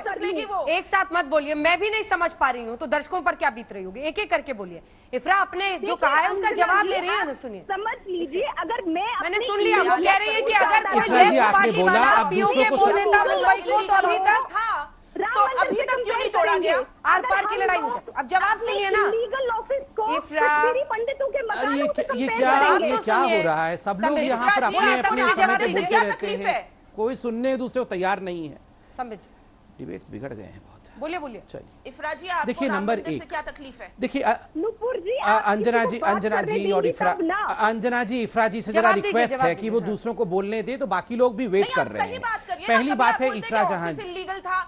एक साथ मत बोलिए, मैं भी नहीं समझ पा रही हूँ तो दर्शकों पर क्या बीत रही होगी। एक एक करके बोलिए। इफ्रा आपने जो कहा है उसका जवाब ले रही है, सुनिए, समझ लीजिए। अगर मैं मैंने सुन लिया, वो कह रही है कि अगर बोला आप अभी तक तो अभी तक क्यों नहीं तोड़ा गया, आर पार की लड़ाई हो जाती। अब जवाब सुनिए ना, लीगल ऑफिस को पंडितों के मकान ये क्या ये क्या हो रहा है? सब लोग यहाँ पर अपने अपने समय पे भूखे रहते हैं, कोई सुनने दूसरे को तैयार नहीं है। समझ डिबेट्स बिगड़ गए हैं बहुत। बोलिए बोलिए चलिए इफरा जी, आप देखिए नंबर एक क्या तकलीफ है। देखिए नुपुर जी, अंजना जी अंजना जी और इफरा अंजना जी इफरा जी से जरा रिक्वेस्ट है कि वो दूसरों को बोलने दे, तो बाकी लोग भी वेट कर रहे हैं। पहली बात है इफरा जहां लीगल था,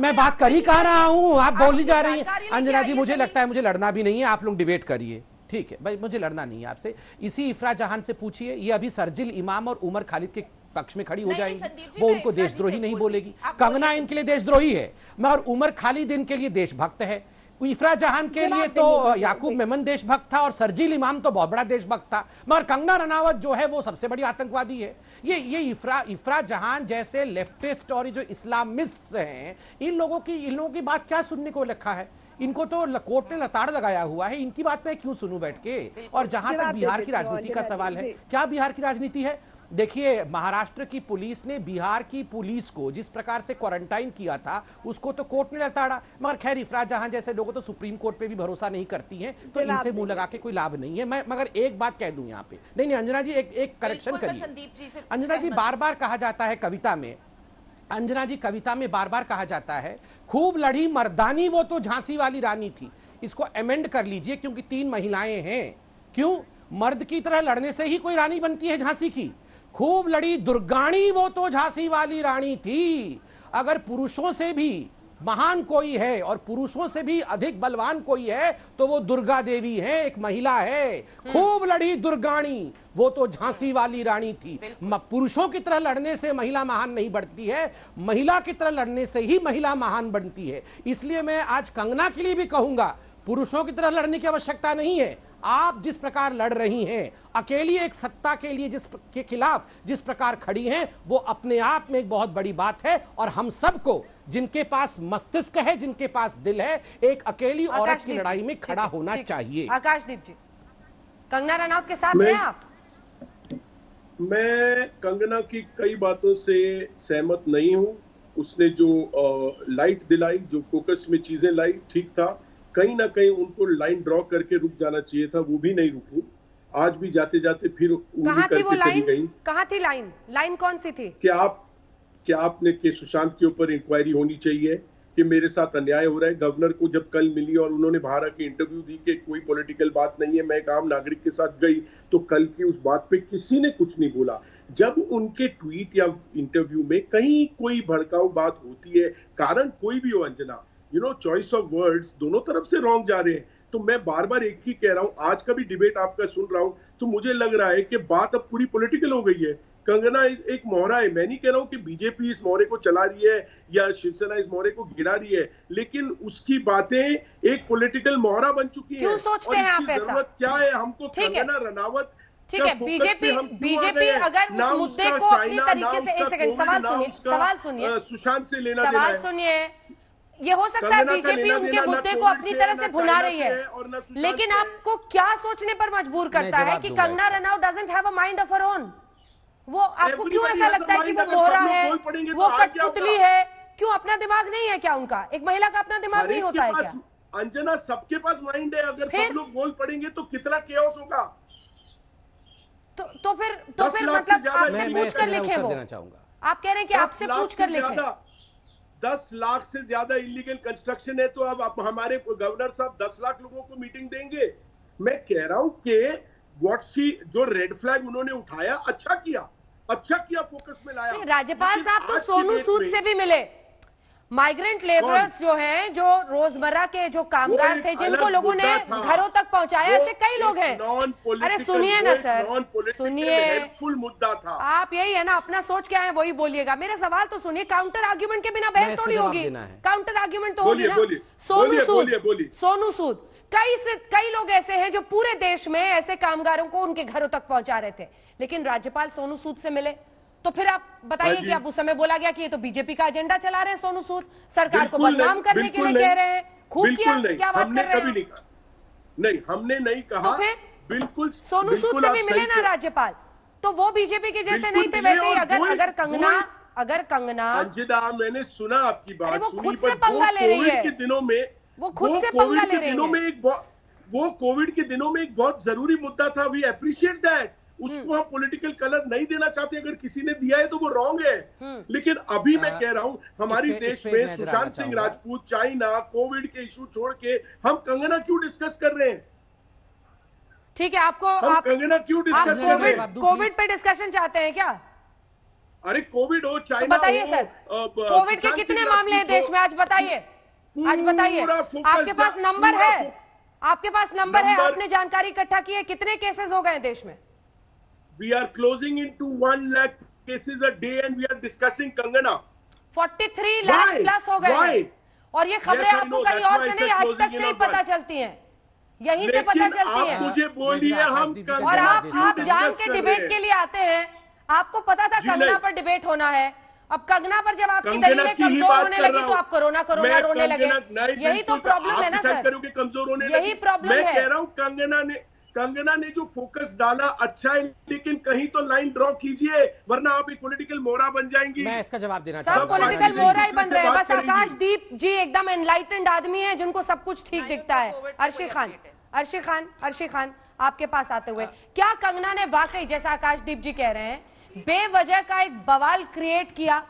मैं बात कर ही कह रहा हूँ, आप बोली जा रही हैं। अंजना जी मुझे लगता है मुझे लड़ना भी नहीं है, आप लोग डिबेट करिए। ठीक है भाई, मुझे लड़ना नहीं है आपसे। इसी इफरा जहान से पूछिए, ये अभी सरजील इमाम और उमर खालिद के पक्ष में खड़ी हो जाएंगी, वो उनको देशद्रोही नहीं बोलेगी। कंगना इनके लिए देशद्रोही है मगर उमर खालिद इनके लिए देशभक्त है। इफरा जहान के लिए तो याकूब मेमन देशभक्त था और सरजील इमाम तो बहुत बड़ा देशभक्त था, मगर कंगना रणावत जो है वो सबसे बड़ी आतंकवादी है। ये ये इफरा इफरा जहान जैसे लेफ्टिस्ट और जो इस्लामिस्ट हैं, इन लोगों की इन लोगों की बात क्या सुनने को रखा है? इनको तो कोर्ट ने लताड़ लगाया हुआ है, इनकी बात मैं क्यों सुनूं बैठ के? और जहां तक बिहार की राजनीति का सवाल है, क्या बिहार की राजनीति है? देखिए महाराष्ट्र की पुलिस ने बिहार की पुलिस को जिस प्रकार से क्वारंटाइन किया था उसको तो कोर्ट ने लताड़ा, मगर खैर इफरा जहां जैसे लोगों तो सुप्रीम कोर्ट पे भी भरोसा नहीं करती हैं, तो इनसे मुंह लगा के कोई लाभ नहीं है। मैं मगर एक बात कह दूं यहाँ पे, नहीं नहीं अंजना जी एक एक करेक्शन करिए। अंजना जी बार बार कहा जाता है कविता में, अंजना जी कविता में बार बार कहा जाता है खूब लड़ी मर्दानी वो तो झांसी वाली रानी थी। इसको अमेंड कर लीजिए क्योंकि तीन महिलाएं हैं। क्यों? मर्द की तरह लड़ने से ही कोई रानी बनती है झांसी की। खूब लड़ी दुर्गाणी वो तो झांसी वाली रानी थी। अगर पुरुषों से भी महान कोई है और पुरुषों से भी अधिक बलवान कोई है तो वो दुर्गा देवी है, एक महिला है। खूब लड़ी दुर्गाणी वो तो झांसी वाली रानी थी। पुरुषों की तरह लड़ने से महिला महान नहीं बढ़ती है, महिला की तरह लड़ने से ही महिला महान बनती है। इसलिए मैं आज कंगना के लिए भी कहूंगा, पुरुषों की तरह लड़ने की आवश्यकता नहीं है। आप जिस प्रकार लड़ रही हैं अकेली एक सत्ता के लिए, जिस के खिलाफ जिस प्रकार खड़ी हैं, वो अपने आप में एक बहुत बड़ी बात है। और हम सबको, जिनके पास मस्तिष्क है, जिनके पास दिल है, एक अकेली औरत की लड़ाई में खड़ा होना चाहिए। आकाशदीप जी, कंगना रणावत के साथ हैं आप? मैं कंगना की कई बातों से सहमत नहीं हूँ। उसने जो लाइट दिलाई, जो फोकस में चीजें लाई, ठीक था। कहीं ना कहीं उनको लाइन ड्रॉ करके रुक जाना चाहिए था, वो भी नहीं रुकी। आज भी जाते जाते फिर कहाँ थी वो लाइन? कहाँ थी लाइन? लाइन कौन सी थी? क्या आप क्या आपने के सुशांत के ऊपर इंक्वायरी होनी चाहिए कि मेरे साथ अन्याय हो रहा है? गवर्नर को जब कल मिली और उन्होंने बाहर आके इंटरव्यू दी कि कोई पॉलिटिकल बात नहीं है, मैं एक आम नागरिक के साथ गई, तो कल की उस बात पे किसी ने कुछ नहीं बोला। जब उनके ट्वीट या इंटरव्यू में कहीं कोई भड़काऊ बात होती है, कारण कोई भी हो, Anjana you know choice of words दोनों तरफ से रॉन्ग जा रहे हैं। तो मैं बार बार एक ही कह रहा हूं, आज का भी डिबेट आपका सुन रहा हूं तो मुझे लग रहा है कि बात अब पूरी पॉलिटिकल हो गई है। कंगना एक मोहरा है। मैं नहीं कह रहा हूं कि बीजेपी इस मोहरे को चला रही है या शिवसेना इस मोहरे को गिरा रही है, लेकिन उसकी बातें एक पॉलिटिकल मोहरा बन चुकी है। और इसकी जरूरत क्या है हमको? कंगना रणावत, ठीक है, बीजेपी बीजेपी अगर उस मुद्दे को अपने तरीके से, एक सेकंड, सवाल सुनिए, सवाल सुनिए, सुशांत से लेना देना है, सवाल सुनिए। ये हो सकता है बीजेपी उनके मुद्दे को अपनी तरह से भुला रही है, लेकिन आपको क्या सोचने पर मजबूर करता है कि Kangana Ranaut doesn't have a mind of her own? वो आपको क्यों ऐसा लगता है कि वो मोहरा है, वो कठपुतली है? क्यों अपना दिमाग नहीं है क्या उनका? एक महिला का अपना दिमाग नहीं होता है क्या? अंजना, सबके पास माइंड है। अगर सब लोग बोल पड़ेंगे तो कितना केओस होगा। तो तो फिर तो फिर मतलब आपसे पूछ कर लिखे वो, आप कह रहे हैं कि आपसे पूछ कर लिखे। दस लाख से ज्यादा इलीगल कंस्ट्रक्शन है, तो अब आप हमारे गवर्नर साहब दस लाख लोगों को मीटिंग देंगे? मैं कह रहा हूं कि व्हाट सी जो रेड फ्लैग उन्होंने उठाया, अच्छा किया, अच्छा किया, फोकस में लाया। राज्यपाल साहब तो सोनू सूद से भी मिले। माइग्रेंट लेबरर्स जो हैं, जो रोजमर्रा के जो कामगार थे, जिनको लोगों ने घरों तक पहुंचाया, ऐसे कई लोग हैं। अरे सुनिए ना सर, सुनिए, फुल मुद्दा था। आप यही है ना, अपना सोच क्या है वही बोलिएगा। मेरा सवाल तो सुनिए, काउंटर आर्ग्यूमेंट के बिना बहस थोड़ी होगी, काउंटर आर्ग्यूमेंट तो होगी ना। सोनू सूद, सोनू सूद, कई से कई लोग ऐसे हैं जो पूरे देश में ऐसे कामगारों को उनके घरों तक पहुंचा रहे थे, लेकिन राज्यपाल सोनू सूद से मिले। तो फिर आप बताइए कि आप उस समय बोला गया कि ये तो बीजेपी का एजेंडा चला रहे हैं सोनू सूद, सरकार को बदनाम करने के लिए कह रहे हैं। खूब किया, क्या बात कर रहे हैं? नहीं, हमने नहीं कहा। बिल्कुल, सोनू सूद से भी मिले ना राज्यपाल, तो वो बीजेपी के जैसे नहीं थे। वैसे ही अगर अगर कंगना अगर कंगना अंजना, मैंने सुना आपकी बात, वो खुद से पंगा ले रही है। दिनों में वो खुद से पंगा ले रही है। वो कोविड के दिनों में एक बहुत जरूरी मुद्दा था, वी एप्रिशिएट दैट। उसको हम पॉलिटिकल कलर नहीं देना चाहते, अगर किसी ने दिया है तो वो रॉन्ग है। लेकिन अभी मैं कह रहा हूँ, हमारी देश में सुशांत सिंह राजपूत, चाइना, कोविड के इशू छोड़ के हम कंगना क्यों डिस्कस कर रहे हैं? ठीक है, आपको आप कंगना क्यों डिस्कस कर रहे हैं? कोविड पे डिस्कशन चाहते हैं क्या? अरे कोविड हो, चाइना, बताइए सर, कोविड के कितने मामले हैं देश में? आज बताइए, आज बताइए, आपके पास नंबर है, आपके पास नंबर है, आपने जानकारी इकट्ठा की है, कितने केसेस हो गए हैं देश में? We are closing into one lakh cases a day and we are discussing Kangana. forty-three lakh plus हो गए हैं। और ये खबरें yes, आपको कहीं और से नहीं, आज तक से ही पता चलती हैं, यहीं से पता चलती हैं। मुझे बोलिए हम कंगना, और आप आप जान के डिबेट के लिए आते हैं। आपको पता था कंगना पर डिबेट होना है। अब कंगना पर जब आपकी दलीलें कमजोर होने लगी तो आप कोरोना कोरोना रोने लगे। यही तो प्रॉब्लम है ना सर, कमजोर होने, यही प्रॉब्लम है। मैं कह रहा हूँ कंगना ने कंगना ने जो फोकस डाला अच्छा है, लेकिन कहीं तो लाइन ड्रॉ कीजिए, वरना आप एक पॉलिटिकल मोहरा बन जाएंगी। मैं इसका जवाब देना चाहता हूं, सब पॉलिटिकल मोहरा ही बन रहे हैं। बस आकाशदीप जी एकदम एनलाइटेंड आदमी है, जिनको सब कुछ ठीक दिखता है। अर्शी खान, अर्शी खान, अर्शी खान, आपके पास आते हुए, क्या कंगना ने वाकई, जैसा आकाशदीप जी कह रहे हैं, बेवजह का एक बवाल क्रिएट किया,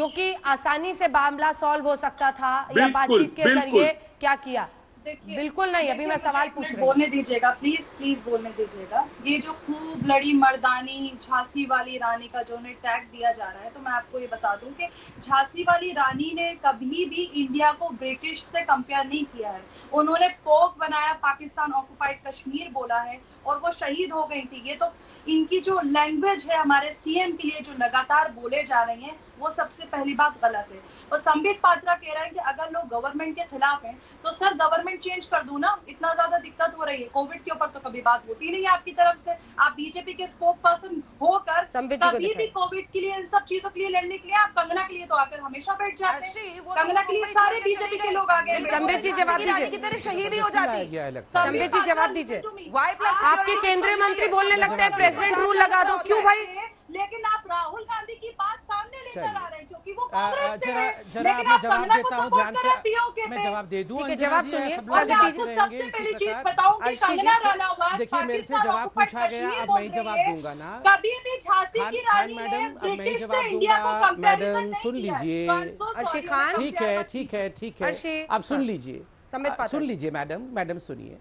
जो कि आसानी से मामला सॉल्व हो सकता था, या बातचीत के जरिए क्या किया? बिल्कुल नहीं, अभी मैं सवाल पूछ रही हूं, बोलने दीजिएगा प्लीज, प्लीज बोलने दीजिएगा। ये जो खूब लड़ी मर्दानी झांसी वाली रानी का जो उन्हें टैग दिया जा रहा है, तो मैं आपको ये बता दूं कि झांसी वाली रानी ने कभी भी इंडिया को ब्रिटिश से कंपेयर नहीं किया है। उन्होंने पोक बनाया, पाकिस्तान ऑक्युपाइड कश्मीर बोला है, और वो शहीद हो गई थी। ये तो इनकी जो लैंग्वेज है हमारे सीएम के लिए जो लगातार बोले जा रही है, वो सबसे पहली बात गलत है। और संबित पात्रा कह रहा है कि अगर लोग गवर्नमेंट के खिलाफ हैं तो सर गवर्नमेंट चेंज कर दूं ना, इतना ज्यादा दिक्कत हो रही है। कोविड के ऊपर तो कभी बात होती नहीं है आपकी तरफ से, आप बीजेपी के स्पोक पर्सन होकर कभी भी कोविड के लिए, इन सब चीजों के लिए लड़ने के लिए आप कंगना के लिए तो आकर हमेशा बैठ जाते हैं। कंगना के लिए सारे बीजेपी के लोग आ गए, शहीद ही हो जाती। आपके केंद्रीय मंत्री बोलने लगते हैं प्रेसिडेंट रूल लगा दो, क्यों भाई? लेकिन आप राहुल गांधी की बात सामने लेकर आ रहे हैं, क्योंकि वो कांग्रेस से हैं। लेकिन आप कंगना को सपोर्ट कर रहे हैं पीओके पे। जवाब दे दूं, जवाब सुनिए। और आपको सबसे पहली चीज बताऊं कि कंगना रणावत, देखिए मेरे से जवाब पूछा गया, अब मैं जवाब दूंगा ना। कभी भी झांसी की रानी ने ब्रिटिश से इंडिया को कंपेयर नहीं किया। मैडम सुन लीजिए, अर्शी खान, ठीक है, ठीक है, ठीक है, आप सुन लीजिए, सुन लीजिए मैडम, मैडम सुनिए।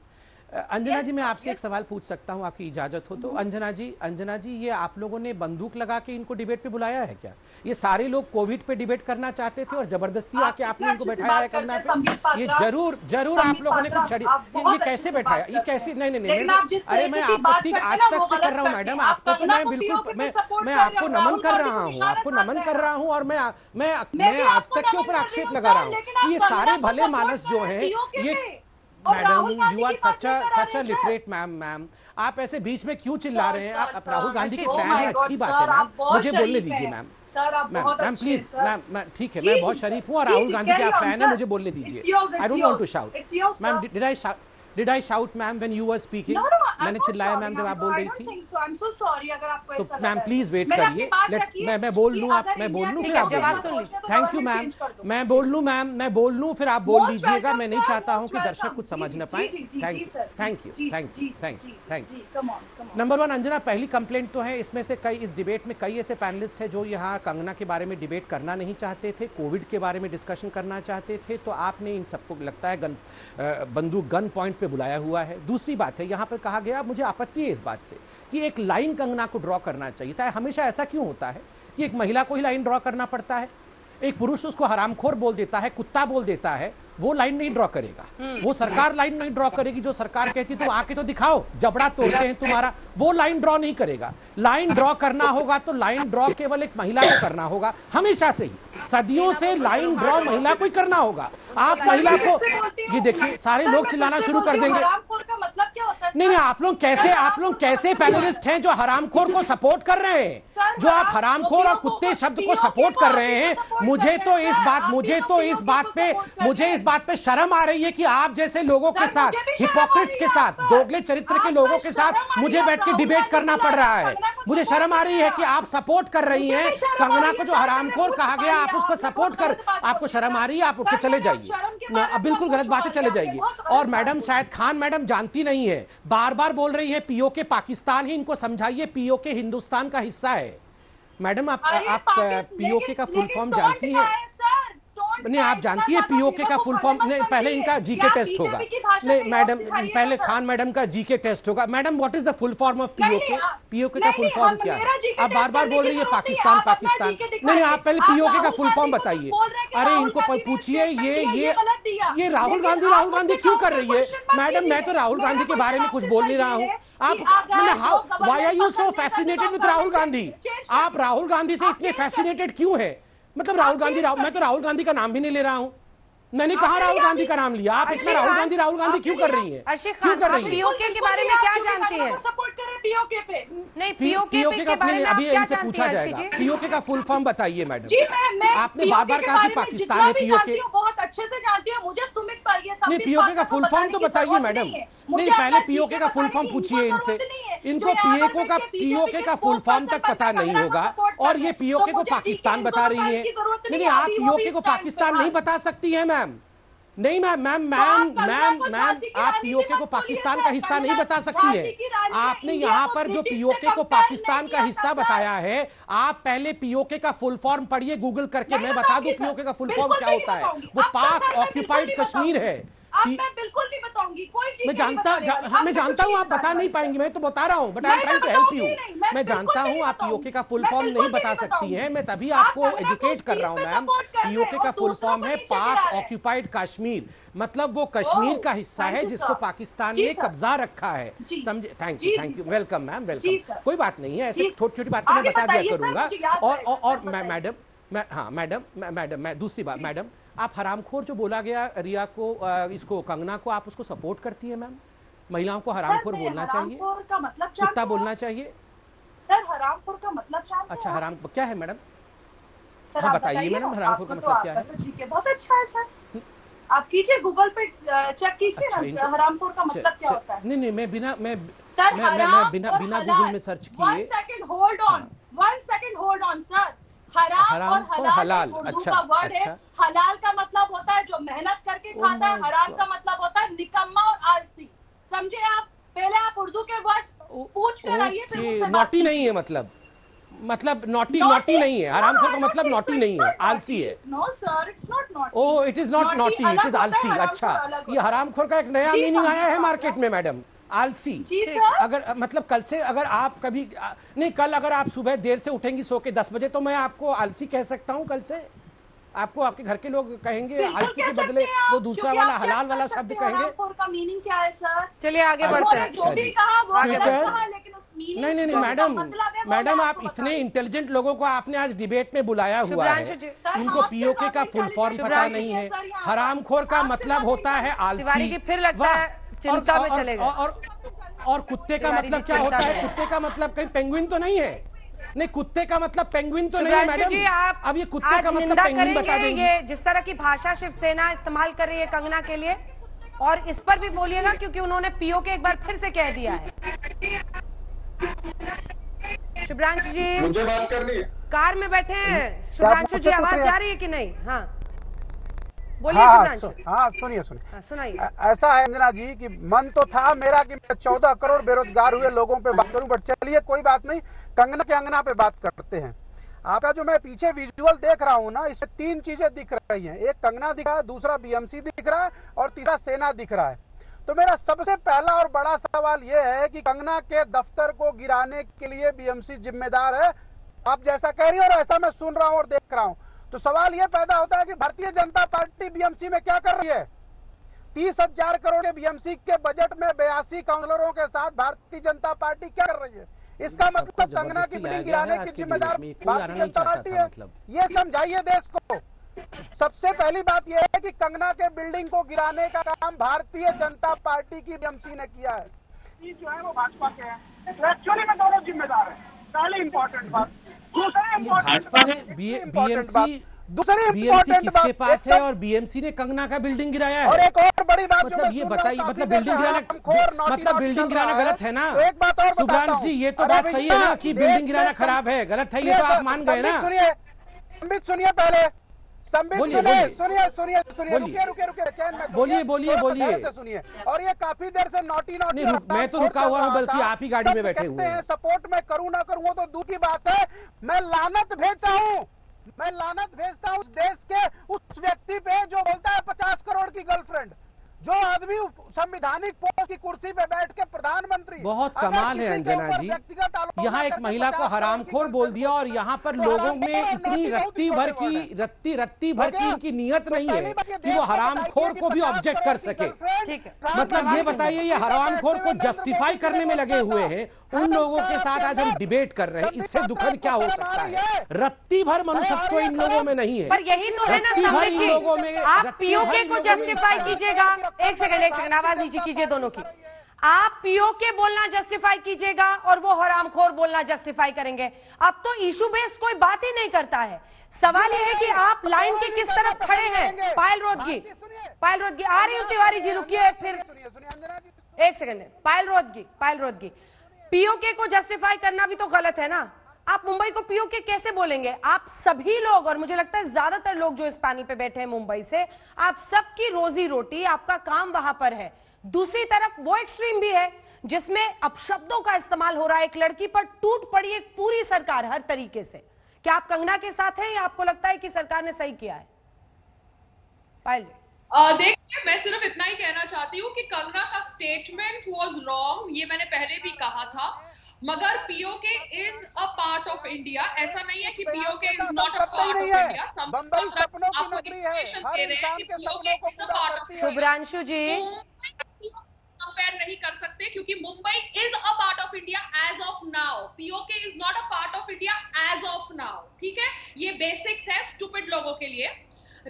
अंजना yes, जी मैं आपसे yes. एक सवाल पूछ सकता हूं, आपकी इजाजत हो तो। अंजना जी अंजना जी ये आप लोगों ने बंदूक लगा के इनको डिबेट पे बुलाया है क्या? ये सारे लोग कोविड पे डिबेट करना चाहते थे और जबरदस्ती आके आपने इनको बैठाया है करना पे? ये जरूर जरूर आप लोगों ने कुछ छड़ी, ये कैसे बैठाया, ये कैसे? नहीं नहीं नहीं, अरे मैं आपत्ति आज तक से कर रहा हूँ मैडम, आपको तो मैं बिल्कुल मैं आपको नमन कर रहा हूँ, आपको नमन कर रहा हूँ और मैं मैं आज तक के ऊपर आक्षेप लगा रहा हूँ। ये सारे भले मानस जो है ये madam, you are such such a literate ma'am, ma'am आप ऐसे बीच में क्यों चिल्ला रहे हैं? आप राहुल गांधी की फैन है, अच्छी बात है मैम, मुझे बोलने दीजिए ma'am, ma'am ma'am please ma'am, ठीक है मैं बहुत शरीफ हूँ और राहुल गांधी की आप फैन है, मुझे बोलने दीजिए। I don't want to shout ma'am, did I did I shout ma'am when you were speaking? मैंने चिल्लाया मैम जब आप बोल रही थी। तो मैम प्लीज वेट करिए, लेट मैं मैं बोल लूँ, आप मैं बोल लूँ फिर आप बोल। थैंक यू मैम, मैं बोल लूँ मैम मैं बोल लूँ फिर आप बोल दीजिएगा, मैं नहीं चाहता हूँ कि दर्शक कुछ समझ न पाए। Thank you thank you thank you thank you thank you number one Anjana, पहली कंप्लेंट तो है इसमें से कई, इस डिबेट में कई ऐसे पैनलिस्ट हैं जो यहाँ कंगना के बारे में डिबेट करना नहीं चाहते थे, कोविड के बारे में डिस्कशन करना चाहते थे, तो आपने इन सबको लगता है गन बंदूक गन पॉइंट पे बुलाया हुआ है। दूसरी बात है, यहाँ पर कहा गया, अब मुझे आपत्ति है इस बात से कि एक लाइन कंगना को ड्रॉ करना चाहिए था। हमेशा ऐसा क्यों होता है कि एक महिला को ही लाइन ड्रॉ करना पड़ता है? एक पुरुष उसको हरामखोर बोल देता है, कुत्ता बोल देता है, वो लाइन नहीं ड्रॉ करेगा, वो सरकार लाइन नहीं ड्रॉ करेगी। जो सरकार कहती तुम आके तो दिखाओ जबड़ा तोड़ते हैं तुम्हारा, वो लाइन ड्रॉ नहीं करेगा। लाइन ड्रॉ करना होगा तो लाइन ड्रॉ केवल एक महिला को करना होगा, हमेशा से ही सदियों से लाइन ड्रॉ महिला को ही करना होगा। आप महिला को, ये देखिए सारे लोग चिल्लाना शुरू कर देंगे। नहीं नहीं, आप लोग कैसे आप लोग कैसे पैनलिस्ट हैं जो हरामखोर को सपोर्ट कर रहे हैं, जो आप हरामखोर और कुत्ते शब्द को सपोर्ट कर रहे हैं। मुझे तो इस बात मुझे तो इस बात पे मुझे इस बात पे शर्म आ रही है कि आप जैसे लोगों के साथ, हिपोक्रेट्स के साथ, दोगले चरित्र के लोगों के साथ मुझे बैठ के डिबेट करना पड़ रहा है। मुझे शर्म आ रही है कि आप सपोर्ट कर रही हैं कंगना को, जो हरामखोर कहा गया आप उसको सपोर्ट कर, आपको शर्म आ रही है, आप उठ के चले जाइए, अब बिल्कुल गलत बातें चले जाइए। और मैडम शायद खान मैडम जानती नहीं है, बार बार बोल रही है पीओके पाकिस्तान है, इनको समझाइए पीओके हिंदुस्तान का हिस्सा है। मैडम आप आप पीओके का फुल फॉर्म जानती है? नहीं, आप जानती है पीओके का फुल फॉर्म? नहीं, पहले इनका जीके टेस्ट होगा। नहीं मैडम, पहले खान मैडम का जीके टेस्ट होगा। Madam what is the full form of POK? POK का फुल फॉर्म क्या है? आप बार बार बोल रही है पाकिस्तान पाकिस्तान। नहीं नहीं, आप पहले पीओके का फुल फॉर्म बताइए। अरे इनको पूछिए ये ये ये राहुल गांधी राहुल गांधी क्यों कर रही है? मैडम मैं तो राहुल गांधी के बारे में कुछ बोल नहीं रहा हूँ। आप how why are you so fascinated with राहुल गांधी? आप राहुल गांधी से इतने फैसिनेटेड क्यों है? मतलब राहुल गांधी, मैं तो राहुल गांधी का नाम भी नहीं ले रहा हूँ, मैंने कहा राहुल गांधी का नाम लिया, आप इतना राहुल गांधी राहुल गांधी क्यों कर रही है? क्यों कर रही है? पीओके के बारे में क्या जानते हैं? सपोर्ट करें पीओके पे? नहीं, पीओके का अभी इनसे पूछा जाएगा। पीओके का फुल फॉर्म बताइए मैडम। आपने बार बार कहा कि पाकिस्तान है पीओके, बहुत अच्छे से जानती हूँ, मुझे नहीं पीओके का फुल फॉर्म तो बताइए मैडम। नहीं, पहले पीओके का फुल फॉर्म पूछिए इनसे। इनको पीओके का पीओके का फुल फॉर्म तक पता नहीं होगा और ये पीओके को पाकिस्तान बता रही है। नहीं नहीं, आप पीओके को पाकिस्तान नहीं बता सकती है मैम। नहीं ma'am ma'am ma'am ma'am ma'am आप पीओके को पाकिस्तान का हिस्सा नहीं बता सकती है। आपने यहाँ पर जो पीओके को पाकिस्तान का हिस्सा बताया है, आप पहले पीओके का फुल फॉर्म पढ़िए गूगल करके। मैं बता दूं पीओके का फुल फॉर्म क्या होता है, वो पाक ऑक्यूपाइड कश्मीर है। मैं बिल्कुल नहीं बताऊंगी, कोई चीज मैं जानता जा, हाँ, मैं जानता हूँ आप बता नहीं पाएंगी, मैं तो बता रहा हूँ, but I am trying to help you. मैं जानता हूँ आप पीओके का फुल फॉर्म नहीं बता सकती हैं, मैं तभी आपको एजुकेट कर रहा हूँ मैम। पीओके का फुल फॉर्म है पाक ऑक्यूपाइड कश्मीर, मतलब वो कश्मीर का हिस्सा है जिसको पाकिस्तान ने कब्जा रखा है, समझे? Thank you thank you welcome ma'am, welcome. कोई बात नहीं है, ऐसी छोटी छोटी बातें मैं बता दिया करूंगा। और और मैडम हाँ मैडम मैडम दूसरी बात मैडम, आप हरामखोर जो बोला गया रिया को आ, इसको कंगना को, आप उसको सपोर्ट करती है मैम? महिलाओं को हरामखोर बोलना चाहिए, कुत्ता बोलना चाहिए सर? हरामखोर का मतलब जानते हैं? अच्छा, हराम क्या है मैडम? हाँ बताइए मैडम, हरामखोर का मतलब क्या है? ठीक है, बहुत अच्छा है सर, आप कीजिए गूगल पे चेक कीजिए हरामखोर का मतलब क्या होता है। नहीं नहीं, मैं बिना मैं बिना बिना गूगल में सर्च किए। Hold on one second, hold on sir. हराम, हराम और हलाल, हलाल उर्दू अच्छा, का वर्ड अच्छा, है। हलाल का मतलब होता है जो मेहनत करके खाता है, हराम का मतलब होता है निकम्मा और आलसी, समझे आप? पहले आप उर्दू के वर्ड पूछ कर आइए फिर उससे बात। नॉटी नहीं है मतलब, मतलब नॉटी नॉटी नहीं है, हरामखोर का मतलब नॉटी नहीं है, आलसी है। No sir, it's not naughty. Oh, it is not naughty, it is आलसी। अच्छा, ये हरामखोर का एक नया मीनिंग आया है मार्केट में मैडम, आलसी। अगर मतलब कल से अगर आप कभी नहीं, कल अगर आप सुबह देर से उठेंगी सो के दस बजे, तो मैं आपको आलसी कह सकता हूँ कल से? आपको आपके घर के लोग कहेंगे आलसी के बदले वो दूसरा वाला हलाल वाला शब्द कहेंगे? क्या है सर? चलिए आगे बढ़ते हैं। जो भी कहा वो गलत कहा, लेकिन उस मीनिंग नहीं नहीं नहीं मैडम, मैडम आप इतने इंटेलिजेंट लोगों को आपने आज डिबेट में बुलाया हुआ है, इनको पीओके का फुल फॉर्म पता नहीं है। हरामखोर का मतलब होता है आलसी। चिंता में चले गए। और, और, और कुत्ते का मतलब क्या होता है? कुत्ते का मतलब कहीं पेंगुइन तो नहीं है? नहीं, कुत्ते का मतलब पेंगुइन तो नहीं है मैडम। अब ये कुत्ते का मतलब पेंगुइन बता देंगे। जिस तरह की भाषा शिवसेना इस्तेमाल कर रही है कंगना के लिए, और इस पर भी बोलिएगा, क्योंकि उन्होंने पीओके एक बार फिर से कह दिया है। शुभ्रांशु जी, मुझे बात करनी है, कार में बैठे हैं। शुभ्रांशु जी, आवाज जा रही है कि नहीं? हाँ बोलिए। हाँ, सु, हाँ सुनिए सुनिए सुनाइए। ऐसा है अंजना जी कि मन तो था मेरा कि मैं चौदह करोड़ बेरोजगार हुए लोगों पे बात करूं, बट चलिए कोई बात नहीं, कंगना के अंगना पे बात करते हैं। आपका जो मैं पीछे विजुअल देख रहा हूँ ना, इसमें तीन चीजें दिख रही हैं। एक कंगना दिख रहा है, दूसरा बीएमसी दिख रहा है, और तीसरा सेना दिख रहा है। तो मेरा सबसे पहला और बड़ा सवाल ये है कि कंगना के दफ्तर को गिराने के लिए बीएमसी जिम्मेदार है, आप जैसा कह रही हो, और ऐसा मैं सुन रहा हूँ और देख रहा हूँ। तो सवाल यह पैदा होता है कि भारतीय जनता पार्टी बीएमसी में क्या कर रही है? तीस हजार करोड़ के बीएमसी के बजट में बयासी काउंसलरों के साथ भारतीय जनता पार्टी क्या कर रही है? इसका मतलब कंगना की बिल्डिंग गिराने की जिम्मेदार भारतीय जनता पार्टी है, ये समझाइए देश को। सबसे पहली बात यह है कि कंगना के बिल्डिंग को गिराने का काम भारतीय जनता पार्टी की बीएमसी ने किया है। जो है वो भाजपा के हैं, एक्चुअली में दोनों जिम्मेदार है। पहले इंपॉर्टेंट बात, भाजपा ने बीएमसी बीएमसी किसके पास है, और बीएमसी ने कंगना का बिल्डिंग गिराया है। और एक और बड़ी बात, मतलब ये बताइए, मतलब बिल्डिंग गिराना, मतलब बिल्डिंग गिराना गलत है ना? एक बात और, सुब्रांशु जी, ये तो बात सही है ना कि बिल्डिंग गिराना खराब है, गलत है, ये तो आप मान गए ना? संबित सुनिए, पहले सुनिए सुनिए सुनिए सुनिए रुकिए रुकिए रुकिए चैन में बोलिए बोलिए बोलिए सुनिए। और ये काफी देर से नॉटी नॉटी, मैं तो रुका हुआ हूँ, बल्कि आप ही गाड़ी में बैठे हुए हैं। सपोर्ट मैं करूँ ना करूँ वो तो दूर की बात है, मैं लानत भेजता हूँ, मैं लानत भेजता हूँ उस देश के उस व्यक्ति पे जो बोलता है पचास करोड़ की गर्लफ्रेंड। जो आदमी संवैधानिक पोस्ट की कुर्सी पे बैठ के प्रधानमंत्री, बहुत कमाल है अंजना जी, यहाँ एक महिला को हरामखोर बोल दिया, और यहाँ पर तो लोगों में इतनी रत्ती भर की रत्ती रत्ती भर की इनकी नियत नहीं है कि वो हरामखोर को भी ऑब्जेक्ट कर सके। मतलब ये बताइए, ये हरामखोर को जस्टिफाई करने में लगे हुए हैं, उन लोगों के साथ आज हम डिबेट कर रहे हैं। इससे दुखद क्या हो सकता है? रत्ती भर मनुष्यत्व इन लोगों में नहीं है, रत्ती भर इन लोगों में। आप पीओके को जस्टिफाई कीजिएगा, एक सेकंड एक सेकंड आवाज नीचे कीजिए दोनों की। आप पीओके बोलना जस्टिफाई कीजिएगा, और वो हरामखोर बोलना जस्टिफाई करेंगे। अब तो इशू बेस्ड कोई बात ही नहीं करता है। सवाल यह है कि आप लाइन के किस तरफ खड़े हैं। पायल रोहतगी, पायल रोहतगी आ रही हूँ, तिवारी जी रुकिए, फिर एक सेकंड। पायल रोहतगी, पायल रोहतगी, पीओके को जस्टिफाई करना भी तो गलत है ना? आप मुंबई को पीओके कैसे बोलेंगे? आप सभी लोग, और मुझे लगता है ज्यादातर लोग जो इस पैनल पे बैठे हैं मुंबई से, आप सबकी रोजी रोटी, आपका काम वहां पर है। दूसरी तरफ वो एक्सट्रीम भी है जिसमें अपशब्दों का इस्तेमाल हो रहा है। एक लड़की पर टूट पड़ी एक पूरी सरकार हर तरीके से। क्या आप कंगना के साथ हैं, या आपको लगता है कि सरकार ने सही किया है? पायल जी। Uh, देखिए, मैं सिर्फ इतना ही कहना चाहती हूँ कि कंगना का स्टेटमेंट वाज रॉन्ग, ये मैंने पहले भी कहा था, मगर POK is a part of India. ऐसा नहीं है कि POK is not a part of India. आप इंस्पिरेशन दे रहे हैं कि POK is a part of. Shubhranshu ji, compare नहीं कर सकते, क्योंकि Mumbai is a part of India as of now. POK is not a part of India as of now, ठीक है? ये बेसिक्स है स्टूपिड लोगों के लिए।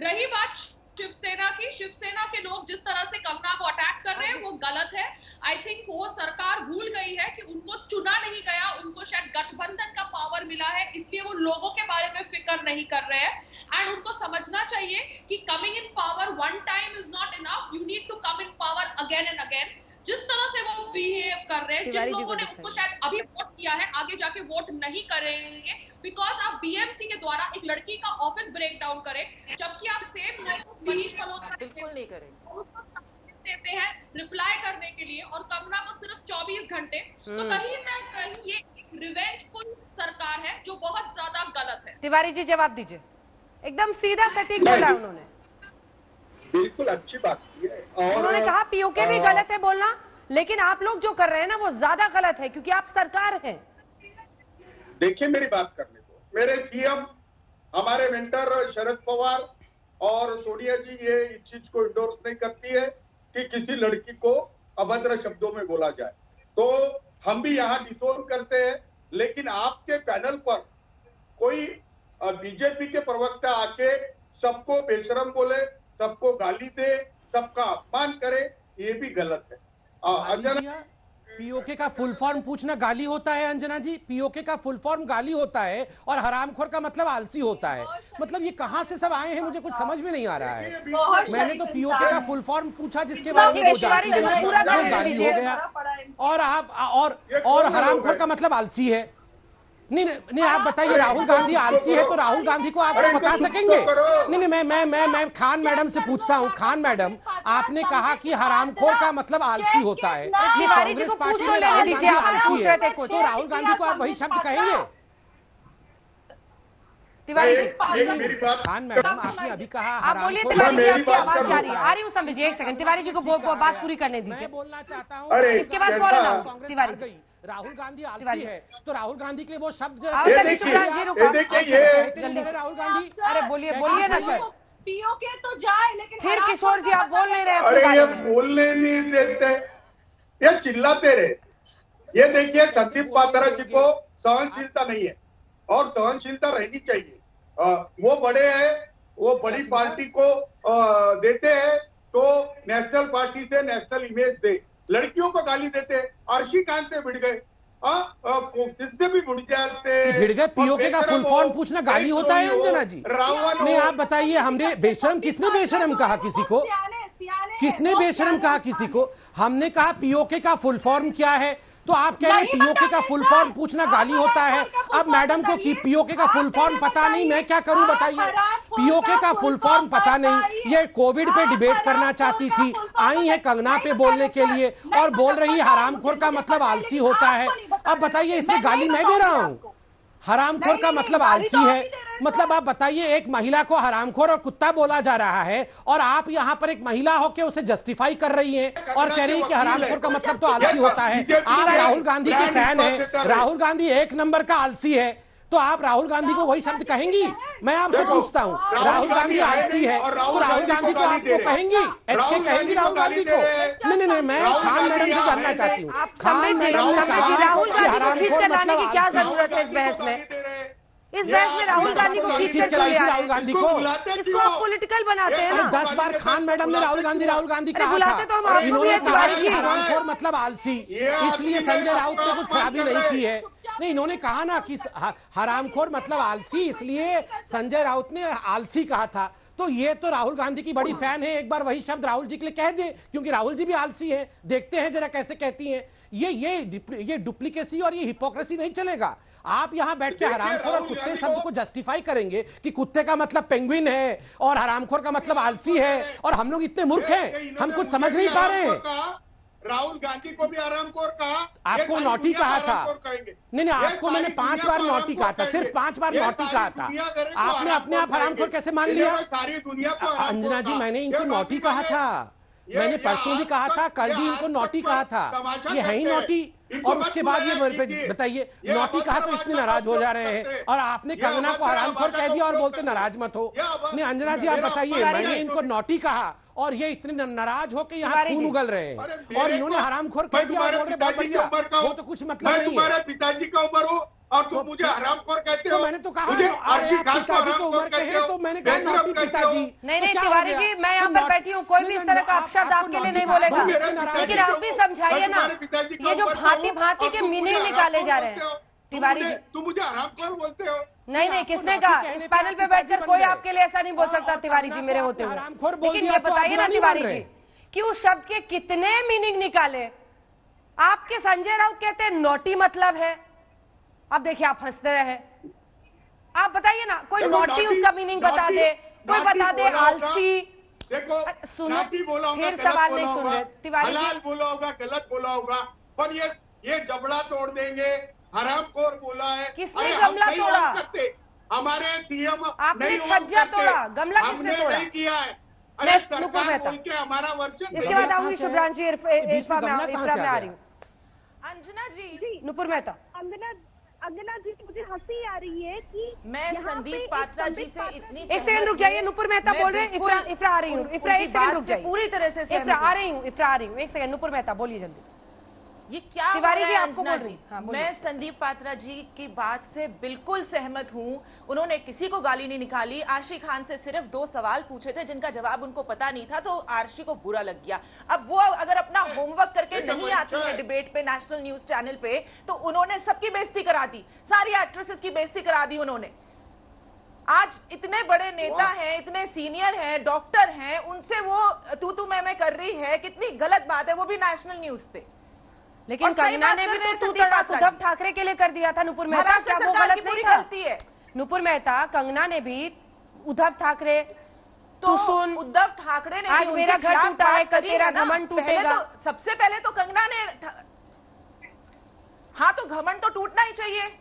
रही बात शिवसेना की, शिवसेना के लोग जिस तरह से कंगना को अटैक कर रहे हैं वो गलत है। आई थिंक वो सरकार भूल गई है कि उनको चुना नहीं गया, उनको शायद गठबंधन का पावर मिला है, इसलिए वो लोगों के बारे में फिक्र नहीं कर रहे हैं। एंड उनको समझना चाहिए कि coming in power one time is not enough, you need to come in power again and again. जिस तरह से वो बिहेव कर रहे हैं, जिन लोगों ने उनको शायद अभी वोट किया है, आगे जाके वोट नहीं करेंगे, बिकॉज आप बीएमसी के द्वारा एक लड़की का ऑफिस ब्रेकडाउन करें, जबकि आप सेम मनीष मल्होत्रा बिल्कुल नहीं करें, देते हैं रिप्लाई करने के लिए, और कंगना को सिर्फ चौबीस घंटे। तो कहीं ना कहीं ये एक रिवेंजफुल सरकार है जो बहुत बहुत ज्यादा गलत है। तिवारी जी जवाब दीजिए, एकदम सीधा सटीक बोला उन्होंने, बिल्कुल अच्छी बात की है। और उन्होंने कहा पीओके भी गलत है बोलना, लेकिन आप लोग जो कर रहे हैं ना वो ज्यादा गलत है क्योंकि आप सरकार हैं। देखिए मेरी बात करने को, मेरे सीएम हमारे मेंटर शरद पवार और सोनिया जी ये इस चीज को इंडोर्स नहीं करती है कि किसी लड़की को अभद्र शब्दों में बोला जाए, तो हम भी यहाँ डिसोन करते हैं। लेकिन आपके पैनल पर कोई बीजेपी के प्रवक्ता आके सबको बेशरम बोले, सबको गाली दे, सबका अपमान करे, ये भी गलत है। अंजना, पीओके का फुल फॉर्म पूछना गाली होता है अंजना जी, पीओके का फुल फॉर्म गाली होता है और हरामखोर का मतलब आलसी होता है। मतलब ये कहाँ से सब आए हैं, मुझे कुछ समझ में नहीं आ रहा है। मैंने तो पीओके का फुल फॉर्म पूछा जिसके बारे में वो जानती नहीं, वो गाली हो गया। और आप और और हरामखोर का मतलब आलसी है। नहीं नहीं आप बताइए, राहुल गांधी आलसी है तो राहुल गांधी को आप बता सकेंगे? नहीं नहीं मैं मैं मैं मैं खान मैडम से पूछता हूँ। खान मैडम, आपने कहा कि हरामखोर का मतलब आलसी होता है, ये कांग्रेस पार्टी में राहुल गांधी आलसी है, तो राहुल गांधी को आप वही शब्द कहेंगे? तिवारी, खान मैडम आपने अभी कहा हरामखोर, आ रही हूँ समझ जी, एक सेकंड तिवारी जी को बात पूरी करने दीजिए, बोलना चाहता हूँ इसके बाद बोलना। राहुल गांधी आलसी है तो राहुल गांधी के लिए वो शब्द राहुल गांधी, अरे बोलिए बोलिए ना सर, पीओके तो जाए लेकिन फिर किशोर जी आप बोल नहीं रहे। अरे ये बोलने नहीं देते, ये चिल्लाते रहे। ये देखिए संबित पात्रा जी को सहनशीलता नहीं है और सहनशीलता रहनी चाहिए। वो बड़े हैं, वो बड़ी पार्टी को देते हैं तो नेशनल पार्टी से नेशनल इमेज दे, लड़कियों को गाली देते, अर्शी खान से भिड़ गए, किससे भी भिड़ जाते, भिड़ गए। पीओके का फुल फॉर्म पूछना गाली होता है अंजना जी? नहीं आप बताइए, हमने बेशरम, किसने बेशरम कहा किसी को? किसने बेशरम कहा किसी को? हमने कहा पीओके का फुल फॉर्म क्या है, तो आप कह रहे पीओके का फुल फॉर्म पूछना गाली होता है। अब मैडम को कि पीओके का फुल फॉर्म पता नहीं, मैं क्या करूं बताइए? पीओके का फुल फॉर्म पता नहीं, ये कोविड पे डिबेट करना चाहती थी, आई है कंगना पे बोलने के लिए और बोल रही हरामखोर का मतलब आलसी होता है। अब बताइए इसमें गाली मैं दे रहा हूँ? हरामखोर का मतलब आलसी है, मतलब आप बताइए एक महिला को हरामखोर और कुत्ता बोला जा रहा है और आप यहाँ पर एक महिला होकर उसे जस्टिफाई कर रही हैं और कह रही है कि हरामखोर का मतलब तो आलसी होता है। आप राहुल गांधी के फैन हैं, राहुल गांधी एक नंबर का आलसी है, तो आप राहुल गांधी को वही शब्द कहेंगी? मैं आपसे पूछता हूँ, राहुल गांधी आलसी है तो राहुल गांधी को आप कहेंगी, एचके कहेंगी राहुल गांधी को? नहीं नहीं नहीं, मैं खान मैडम से जानना चाहती हूँ, खान मैडम ने कहा कि क्या जरूरत है इस बहस में, इस बहस में राहुल गांधी को खींच के लाए, राहुल गांधी को इसको आप पॉलिटिकल बनाते हैं ना। दस बार खान मैडम ने राहुल गांधी राहुल गांधी कहा था, इन्होंने कहा कि हरामखोर मतलब आलसी, इसलिए संजय राउत ने कुछ खराबी नहीं की है। नहीं इन्होंने कहा ना कि हरामखोर मतलब आलसी, इसलिए संजय राउत ने आलसी कहा था, तो ये तो राहुल गांधी की बड़ी फैन है, एक बार वही शब्द राहुल जी के लिए कह दे, क्योंकि राहुल जी भी आलसी है, देखते हैं जरा कैसे कहती हैं। ये ये ये डुप्लीकेसी और ये हिपोक्रेसी नहीं चलेगा। आप यहाँ बैठ के हरामखोर और कुत्ते शब्द को जस्टिफाई करेंगे कि कुत्ते का मतलब पेंगुइन है और हरामखोर का मतलब आलसी है, और हम लोग इतने मूर्ख हैं, हम कुछ समझ नहीं पा रहे हैं। राहुल गांधी को भी हरामखोर कहा, आपको नौटी कहा था। नहीं नहीं, आपको मैंने पांच बार नौटी कहा था, सिर्फ पांच बार नौटी कहा था, आपने अपने आप हरामखोर कैसे मान लिया? अंजना जी मैंने इनको नौटी कहा था, मैंने परसों भी कहा था, कल भी इनको नौटी कहा था, ये है ही नौटी। और उसके बाद ये बताइए, नौटी कहा तो इतने नाराज हो जा रहे हैं, और आपने कंगना को हरामखोर कह दिया और बोलते नाराज मत हो। नहीं अंजना जी आप बताइए, मैंने इनको नौटी कहा और ये इतने नाराज होकर यहाँ खून उगल रहे हैं, और इन्होंने हरामखोर कह दिया और बोले बहुत बढ़िया, वो तो कुछ मतलब नहीं है। तुम्हारे पिताजी का उम्र हो और तुम मुझे हरामखोर कहते हो? मैंने तो कहा पिताजी को उम्र कहे, तो मैंने कहा नौटी पिताजी। नहीं नहीं तिवारी जी, मैं यहाँ पर बैठी हूँ, कोई भी इस तरह का अपशब्द आपके लिए नहीं बोलेगा, लेकिन आप भी समझाइए ना, ये जो भांति भांति के मीनिंग निकाले जा रहे हैं। तिवारी जी तुम मुझे हरामखोर बोलते हो? नहीं नहीं, किसने कहा? इस पैनल पे बैठकर कोई आपके लिए ऐसा नहीं बोल सकता तिवारी जी मेरे होते हुए, लेकिन ये बताइए ना तिवारी जी कि उस शब्द के कितने मीनिंग निकाले। आपके संजय राउत कहते हैं नोटी मतलब है, अब देखिए आप हंसते रहे। आप बताइए ना, कोई नोटी उसका मीनिंग बता दे, कोई बता दे आलसी। सुनो, फिर सवाल नहीं सुन रहे तिवारी जी, बोला होगा गलत बोला होगा, पर ये ये जबड़ा तोड़ देंगे, हरामखोर बोला है। किसने गमला तोड़ा? हमारे सीएम आपने छज्जा तोड़ा, गमला किसने तोड़ा? नहीं किया है। अरे नुपुर मेहता हमारा वर्चस्व। इसके बाद आऊंगी शुभांशु राय में आ रही हूँ। अंजना जी, नुपुर मेहता। अंजना अंजना जी मुझे हंसी आ रही है कि मैं संदीप पात्रा जी से इतनी एक सेकंड रुक जाइए। नुपुर मेहता बोल रहे हैं, इफरा इफरा आ रही हूँ। इफरा एक सेकंड रुक जाइए, पूरी तरह से इफरा आ रही हूँ इफरा आ रही हूँ एक सेकंड। नुपुर मेहता बोलिए जल्दी, ये क्या तिवारी जी आपको बोल रही। मैं संदीप पात्रा जी की बात से बिल्कुल सहमत हूँ। उन्होंने किसी को गाली नहीं निकाली। अर्शी खान से सिर्फ दो सवाल पूछे थे जिनका जवाब उनको पता नहीं था, तो अर्शी को बुरा लग गया। अब वो अगर अपना होमवर्क करके नहीं आते हैं डिबेट पे नेशनल न्यूज चैनल पे, तो उन्होंने सबकी बेइज्जती करा दी, सारी एक्ट्रेसेस की बेइज्जती करा दी उन्होंने। आज इतने बड़े नेता हैं, इतने सीनियर हैं, डॉक्टर हैं, उनसे वो तू तू मैं मैं कर रही है। कितनी गलत बात है, वो भी नेशनल न्यूज पे। लेकिन कंगना ने भी तो उद्धव ठाकरे के लिए कर दिया था। नुपुर मेहता क्या वो गलत नहीं था? नुपुर मेहता, कंगना ने भी उद्धव ठाकरे तो उद्धव ठाकरे ने आज मेरा घर टूटा है कल तेरा घमंड टूटेगा। सबसे पहले तो कंगना ने, हाँ तो घमंड तो टूटना ही चाहिए।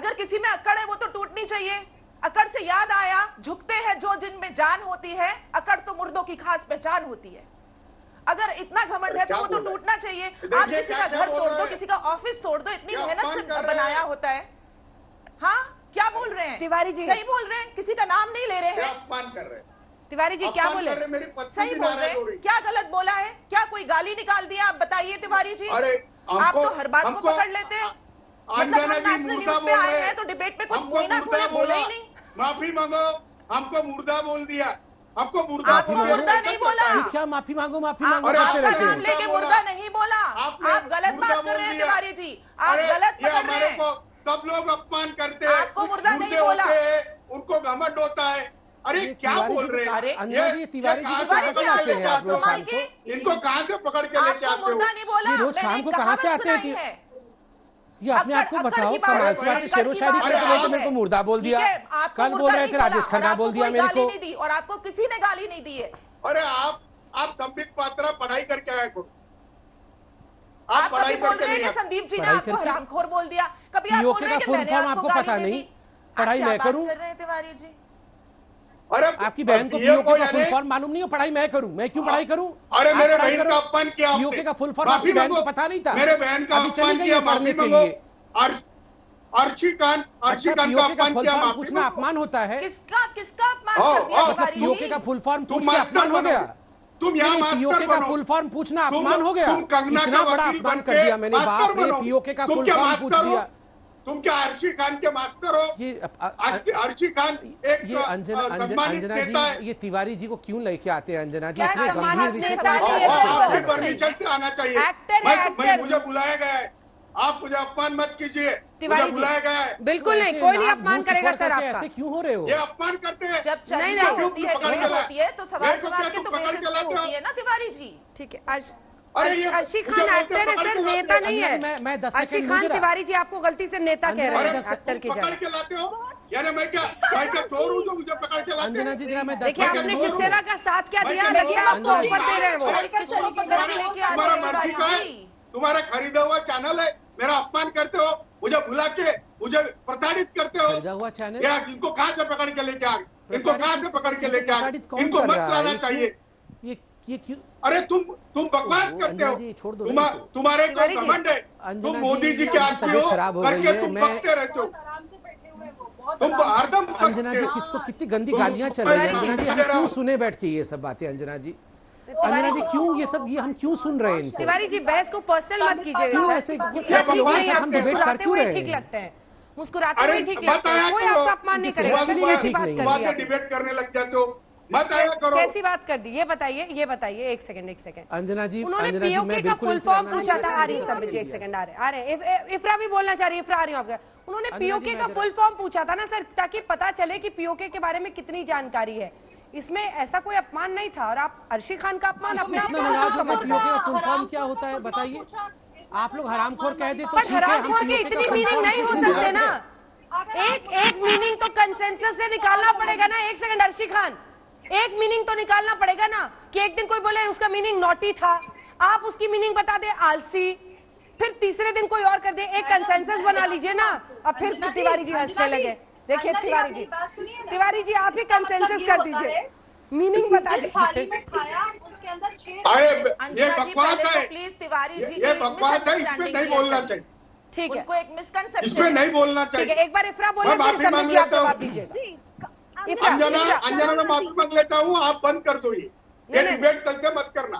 अगर किसी में अकड़ है वो तो टूटनी चाहिए। अकड़ से याद आया, झुकते हैं जो जिनमें जान होती है, अकड़ तो मुर्दों की खास पहचान होती है। अगर इतना घमंड है तो वो तो टूटना चाहिए। आप किसी का घर तोड़ दो, किसी का ऑफिस तोड़ दो, इतनी मेहनत से बनाया होता है। हाँ क्या बोल रहे हैं तिवारी जी? सही बोल रहे हैं, किसी का नाम नहीं ले रहे हैं। तिवारी जी क्या बोले? सही बोल रहे हैं, क्या गलत बोला है? क्या कोई गाली निकाल दिया? आप बताइए तिवारी जी, आप तो हर बात को पकड़ लेते हैं। मतलब हम नेशनल न्यूज़ पे आए हैं तो डिबेट पे कुछ कोई ना कोई बोले ही नहीं। माफी मांगो, हमको मुर्दा बोल दिया। हमको मुर्दा मुर्दा नहीं बोला। क्या माफी मांगो माफी मांगो करते रहते हैं, लेकिन मुर्दा नहीं बोला। आप गलत बात कर रहे हैं तिवारी जी, आप गलत पकड़ रहे हैं। सब लोग अपमान करते हैं, आपको मुर्दा नहीं बोला, उनको घमंड होता है। अरे क्या बोल रहे हैं तिवारी जी? तिवारी जी आते हैं आप लोग शाम को, इनको कहाँ से पकड़ के लेके आते हो? रोज शाम को कहाँ से आते हैं? ये अपने आपको बताओ, कमाल की बात है। शेरो शायरी करते हुए तो मेरे को मुर्दा बोल दिया, कल बोल रहे थे राजेश खन्ना बोल दिया मेरे को, और आपको किसी ने गाली नहीं दी है। अरे आप आप संबित पात्रा पढ़ाई करके आए को, आप पढ़ाई करके संदीप जी ने आपको हरामखोर बोल दिया। कभी पीओके का फुल फॉर्म आपको पता नहीं, पढ़ाई मैं करूँ तिवारी जी। अरे आपकी बहन को पीओके का फुल फॉर्म मालूम नहीं हो, पढ़ाई मैं करूं? मैं क्यों पढ़ाई करूं? अरे मेरे बहन का अपमान किया आपने। पीओके का फुल फॉर्म आपकी बहन को पता नहीं था? मेरे बहन का अपमान किया पढ़ने के लिए। अर्शी खान, अर्शी खान का अपमान किया। पूछना अपमान होता है? किसका किसका अपमान कर दिया तिवारी जी? पीओके का फुल फॉर्म पूछना अपमान हो गया? तुम यहाँ पीओके का फुल फॉर्म पूछना अपमान हो गया? इतना बड़ा अपमान कर दिया मैंने, बाप रे। पीओके का फुल फॉर्म पूछ दिया। तुम क्या अर्शी खान के मास्टर हो? ये अर्शी खान एक ये अंजना अंजना अंजना जी, ये तिवारी जी को क्यों लेके आते हैं? अंजना जी परमिशन से आना चाहिए। मुझे बुलाया गया है, आप मुझे अपमान मत कीजिए। मुझे बुलाया गया है, बिल्कुल नहीं, कोई नहीं अपमान करेगा सर। आप ऐसे क्यों हो रहे हो? ये अपमान करते हैं। जब चर्चा होती है तो सवाल जवाब के तो बेसिस पे होती है ना तिवारी जी, ठीक है? आज अर्शी खान एक्टर है सर, नेता नहीं है। मैं, मैं अर्शी खान तिवारी जी आपको गलती से नेता कह रहे हैं एक्टर की जगह। अंजना जी जरा मैं देखिए आपने शिव सेना का साथ क्या दिया, आपको ऑफर दे रहे हो। तुम्हारा खरीदा हुआ चैनल है, मेरा अपमान करते हो, मुझे भुला के मुझे प्रताड़ित करते हो। खरीदा हुआ चैनल इनको कहाँ से पकड़ के लेके आ गए? इनको कहाँ से पकड़ के लेके आ गए? इनको मत लाना चाहिए ये ये क्यों? अरे तुम तुम बकवास करते हो, छोड़ दो। तुमा, तुम्हारे को घमंड है, तुम मोदी जी के आदमी हो करके तुम बकते रहते हो। तुम हरदम अंजना जी किसको कितनी गंदी गालियां चल रही है। अंजना जी हम क्यों सुने बैठ के ये सब बातें? अंजना जी अंजना जी क्यों ये सब ये हम क्यों सुन रहे हैं इनको? तिवारी जी बहस को पर्सनल मत कीजिए, हम डिबेट कर क्यों रहे हैं? मुस्कुराते हुए ठीक लगता है, कोई आपका अपमान नहीं करेगा। डिबेट करने लग जाते हो, मत आया करो। कैसी बात कर दी? ये बताइए, ये बताइए। एक सेकंड एक सेकंड अंजना जी, उन्होंने पीओके का फुल फॉर्म पूछा था। आ रही समझ जी, एक सेकंड आ रहे आ रहे इफरा भी बोलना चाह रही है। इफरा आ रही हूँ आपका। उन्होंने पीओके का फुल फॉर्म पूछा था ना सर, ताकि पता चले कि पीओके के बारे में कितनी जानकारी है। इसमें ऐसा कोई अपमान नहीं था, और आप अर्शी खान का अपमान अपने आप में। पीओके का फुल फॉर्म क्या होता है बताइए? आप लोग हरामखोर कह दे तो हरामखोर की इतनी मीनिंग नहीं हो सकते ना। एक एक मीनिंग तो कंसेंसस से निकालना पड़ेगा ना। एक सेकंड अर्शी खान, एक मीनिंग तो निकालना पड़ेगा ना कि एक दिन कोई बोले उसका मीनिंग नॉटी था, आप उसकी मीनिंग बता दे आलसी, फिर तीसरे दिन कोई और कर दे, एक कंसेंसस बना लीजिए ना। अब फिर तिवारी जी हंसने लगे, देखिए तिवारी जी, तिवारी जी आप ही कंसेंसस कर दीजिए, मीनिंग बता दीजिए। उसके अंदर छह प्लीज तिवारी जी नहीं बोलना चाहिए, ठीक है, एक मिसकंसेप्शन नहीं बोलना चाहिए। एक बार इफरा बोलिए फिर समझ के आप जवाब दीजिए। अंजना, अंजना मैं माफी मांग लेता हूँ, आप बंद कर दो ये ये डिबेट कल से मत करना,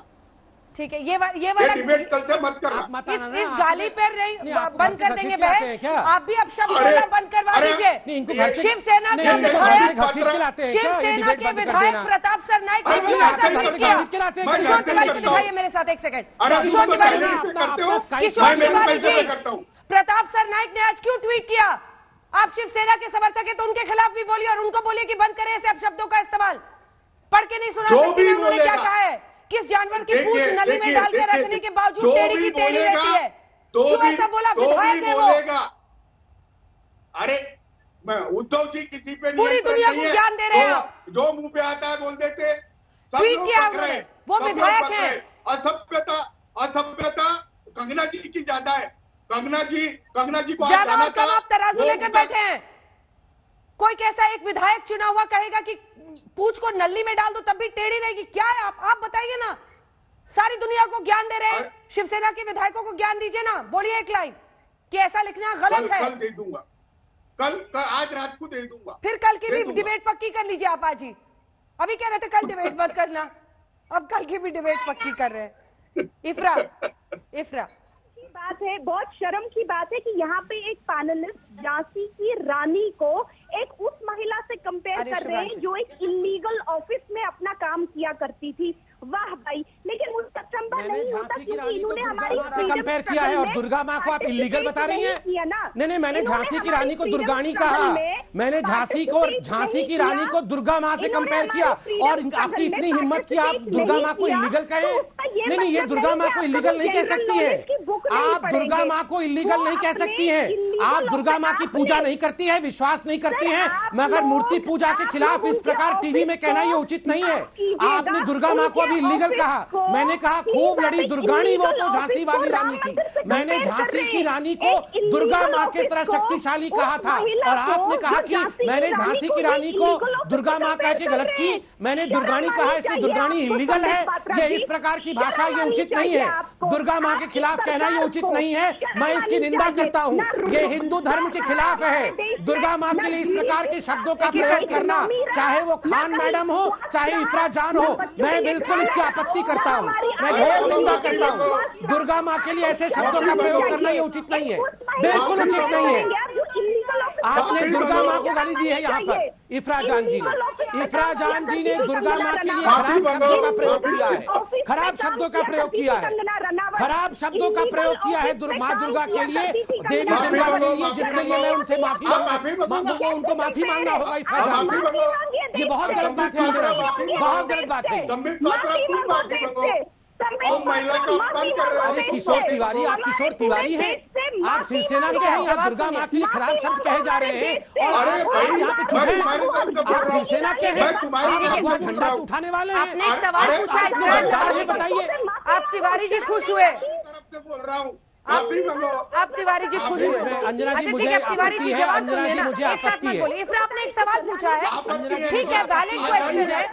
ठीक है? ये वा, ये वाला डिबेट कल से मत करना। इस, इस गाली पर नहीं बंद कर देंगे भाई, आप भी अब शब्द बोलना बंद करवा दीजिए। शिवसेना के विधायक शिवसेना के विधायक प्रताप सरनाइक ने क्यों ऐसा कुछ किया? किशोर तिवारी जी दिखाइए मेरे साथ एक सेकंड, किशोर तिवारी जी, किशोर तिवारी जी प्रताप सरनाइक ने आज क्यों ट्वीट किया? आप शिवसेना के समर्थक है तो उनके खिलाफ भी बोलिए और उनको बोलिए कि बंद करें ऐसे अब शब्दों का इस्तेमाल। पढ़ के नहीं सुना सकते हैं उन्होंने क्या कहा है? किस जानवर की पूछ नली में डालकर रखने के बावजूद टेढ़ी की टेढ़ी रहती है, क्यों ऐसा बोला? विधायक है वो। अरे उद्धव जी किसी पे पूरी दुनिया को ज्ञान दे रहे हैं, जो मुंह पे आता है बोल देते, ट्वीट किया उन्होंने, वो विधायक है। असभ्यता, असभ्यता कंगना जी की ज्यादा है। कंगना जी, कंगना जी को ज्यादा और कम आप तराजू लेकर बैठे हैं। कोई कैसा एक विधायक चुना हुआ कहेगा कि पूछ को नली में डाल दो तब भी टेढ़ी रहेगी? क्या है आप आप बताइए ना। सारी दुनिया को ज्ञान दे रहे हैं, शिवसेना के विधायकों को ज्ञान दीजिए ना। बोलिए एक लाइन कि ऐसा लिखना गलत है। कल दे दूंगा, कल आज रात को दे दूंगा। फिर कल की भी डिबेट पक्की कर लीजिए आप आज ही। अभी कह रहे थे कल डिबेट मत करना, अब कल की भी डिबेट पक्की कर रहे हैं। इफरा, इफरा बात है, बहुत शर्म की बात है कि यहाँ पे एक पैनलिस्ट झांसी की रानी को एक उस महिला से कंपेयर कर रहे हैं जो एक इलीगल ऑफिस में अपना काम किया करती थी। वाह भाई, लेकिन मुझे अचंभा नहीं होता क्योंकि इन्होंने हमारी से कंपेयर किया है और दुर्गा माँ को आप इलीगल बता रही हैं। नहीं नहीं, मैंने झांसी की रानी को दुर्गानी कहा, मैंने झांसी को झांसी की रानी को दुर्गा माँ से कंपेयर किया और आपकी इतनी हिम्मत की आप दुर्गा माँ को इलीगल कहें? नहीं नहीं, ये दुर्गा माँ को इलीगल नहीं कह सकती है, आप दुर्गा माँ को इलीगल नहीं कह सकती हैं। आप दुर्गा माँ की पूजा नहीं करती है, विश्वास नहीं करती है, मगर मूर्ति पूजा के खिलाफ इस प्रकार टीवी में कहना ये उचित नहीं है। आपने दुर्गा माँ को अभी इलीगल कहा, मैंने कहा खूब लड़ी दुर्गानी, वो तो झांसी वाली रानी थी। मैंने झांसी की रानी को दुर्गा माँ की तरह शक्तिशाली कहा था और आपने कहा कि मैंने झांसी की रानी को दुर्गा माँ कह के गलत की, मैंने दुर्गानी कहा इसलिए दुर्गानी इलीगल है। ये इस प्रकार की भाषा ये उचित नहीं है, दुर्गा माँ के खिलाफ कहना ये उचित नहीं है। मैं इसकी निंदा करता हूँ, ये हिंदू धर्म के खिलाफ है। दुर्गा माँ के लिए इस प्रकार के शब्दों का प्रयोग करना, चाहे वो खान मैडम हो चाहे इफरा जान हो, मैं बिल्कुल इसकी आपत्ति करता हूँ, मैं घोर निंदा करता हूँ। दुर्गा माँ के लिए ऐसे शब्दों का प्रयोग करना ये उचित नहीं है, बिल्कुल उचित नहीं है। आपने दुर्गा माँ को गाली दी है यहाँ पर इफरा जान जी ने, इफरा जान जी ने दुर्गा माँ के लिए खराब शब्दों का प्रयोग किया है, खराब शब्दों का प्रयोग किया है, खराब शब्दों का प्रयोग किया है माँ दुर्गा के लिए, देवी दुर्गा के लिए, जिसके लिए मैं उनसे माफी मांगा, उनको माफी मांगना होगा इफरा जान। ये बहुत गलत बात है, बहुत गलत बात है। अरे किशोर तिवारी, आप किशोर तिवारी हैं, आप शिवसेना के हैं, आप दुर्गा माँ के लिए खराब शब्द कहे जा रहे हैं और आप यहाँ पे चुप हैं। आप शिवसेना के हैं, आप झंडा उठाने वाले हैं। आपने एक सवाल पूछा है, बताइए आप तिवारी जी खुश हुए? बोल रहा हूँ आप आप तिवारी जी खुश हुए? अंजना जी मुझे आपत्ति है, अंजना जी मुझे आपत्ति है। इफरा आपने एक सवाल पूछा है, ठीक है, वैलिड क्वेश्चन है,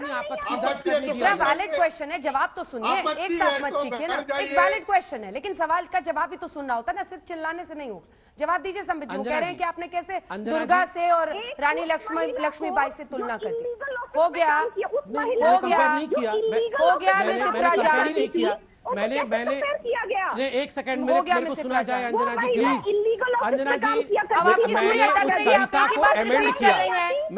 इफरा वैलिड क्वेश्चन है, जवाब तो सुनिए, एक साथ मत चीखिए ना। एक वैलिड क्वेश्चन है लेकिन सवाल का जवाब भी तो सुनना होता है ना, सिर्फ चिल्लाने से नहीं होगा। जवाब दीजिए संबित जी, कह रहे हैं कि आपने कैसे दुर्गा से और रानी लक्ष्मी लक्ष्मीबाई से तुलना कर दी। हो गया, हो गया, हो गया मिस इफरा जान, मैंने मैंने ने एक सेकंड मेरे, मेरे को सुना जाए। अंजना जी प्लीज, अंजना जी मैंने उस कविता को अमेंड किया,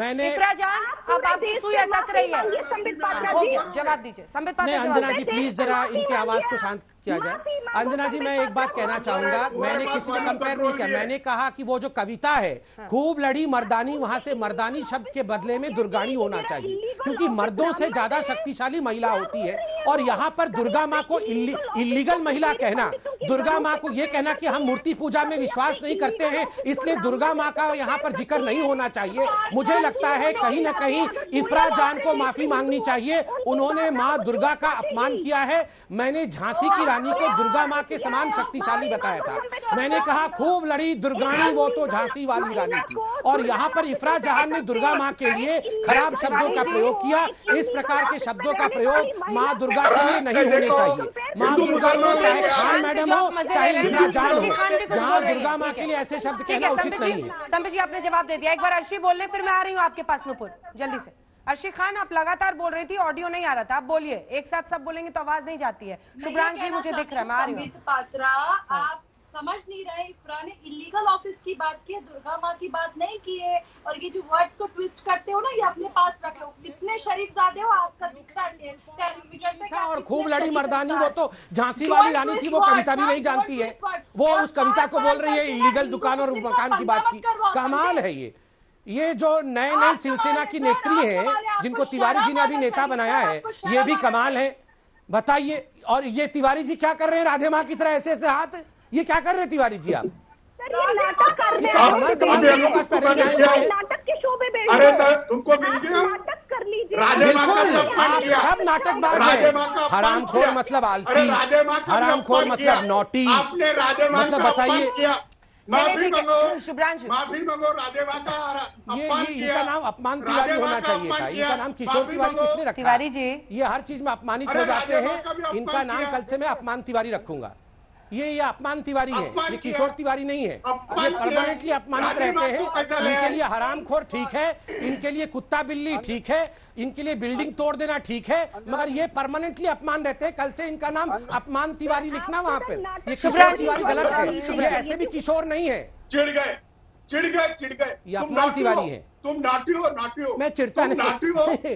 मैंने अब आपकी सुई अटक रही है। हो गया, जवाब दीजिए संबित पात्रा। अंजना जी प्लीज जरा इनकी आवाज को शांत किया जाए। अंजना जी मैं एक बात कहना चाहूंगा, मैंने किसी को कंपेयर नहीं किया, मैंने कहा कि वो जो कविता है खूब लड़ी मर्दानी, वहां से मर्दानी शब्द के बदले में दुर्गानी होना चाहिए, क्योंकि मर्दों से ज्यादा शक्तिशाली महिला होती है और यहाँ पर दुर्गा माँ को इल्लीगल महिला कहना दुर्गा माँ को ये कहना कि हम मूर्ति पूजा में विश्वास नहीं करते हैं इसलिए दुर्गा माँ का यहाँ पर जिक्र नहीं होना चाहिए, मुझे लगता है कहीं ना कहीं इफरा जान को माफी मांगनी चाहिए। उन्होंने माँ दुर्गा का अपमान किया है। मैंने झांसी की रानी को दुर्गा माँ के समान शक्तिशाली बताया था, मैंने कहा खूब लड़ी दुर्गाणी वो तो झांसी वाली रानी थी, और यहाँ पर इफरा जहान ने दुर्गा माँ के लिए खराब शब्दों का प्रयोग किया। इस प्रकार के शब्दों का प्रयोग माँ दुर्गा के लिए नहीं होने चाहिए। माँ दुर्गा को चाहे खान मैडम हो चाहे इफरा जान हो, यहाँ दुर्गा माँ के लिए ऐसे शब्द कहना उचित नहीं है। संबित जी आपने जवाब दे दिया। एक बार अर्शी बोल रहे फिर मैं आ रही हूँ आपके पास। नुपुर जल्दी से। अर्शी खान आप लगातार बोल रही थी, ऑडियो नहीं आ रहा था, आप बोलिए। एक साथ सब बोलेंगे तो आवाज नहीं जाती है। शुभ्रांश जी मुझे दिख रहा है, मैं आ रही हूँ। संबित पात्रा आप समझ नहीं रहे, इफ्रा ने इलीगल ऑफिस की बात की है, दुर्गा माँ की बात नहीं की है। और ये जो वर्ड्स को ट्विस्ट करते हो ना ये अपने पास रखे हो, कितने शरीफजादे हो आपका दिखता है टेलीविजन पे। और खूब लड़ी मर्दानी वो तो झांसी वाली रानी थी, वो कविता भी नहीं जानती है, वो उस कविता को बोल रही है इलीगल दुकान और मकान की बात की। कमाल है ये। ये जो नए नए शिवसेना की नेत्री हैं जिनको तिवारी जी ने अभी नेता बनाया है, ये भी कमाल है। बताइए। और ये तिवारी जी क्या कर रहे हैं, राधे माँ की तरह ऐसे ऐसे हाथ, ये क्या कर रहे हैं तिवारी जी आप? नाटक के शो में आप सब नाटकबाज हैं। हरामखोर मतलब आलसी, हरामखोर मतलब नॉटी, मतलब बताइए। माफी मांगो, माफी मांगो, राधे माता ये ये इनका नाम अपमान तिवारी होना चाहिए था। इनका नाम किशोर तिवारी किसने रखा? तिवारी जी ये हर चीज में अपमानित हो जाते हैं, इनका नाम कल से मैं अपमान तिवारी रखूंगा। ये ये अपमान तिवारी है, ये किशोर तिवारी नहीं है, ये परमानेंटली अपमानित रहते हैं। इनके लिए हरामखोर ठीक है, इनके लिए कुत्ता बिल्ली ठीक है, इनके लिए बिल्डिंग तोड़ देना ठीक है, मगर ये परमानेंटली अपमान रहते हैं। कल से इनका नाम अपमान तिवारी लिखना वहाँ पे, ये किशोर तिवारी गलत है, ये ऐसे भी किशोर नहीं है। चिढ़ गए, चिढ़ गए, चिढ़ गए, ये अपमान तिवारी है। तुम नाटी हो, नाटी हो। मैं चिढ़ता नहीं,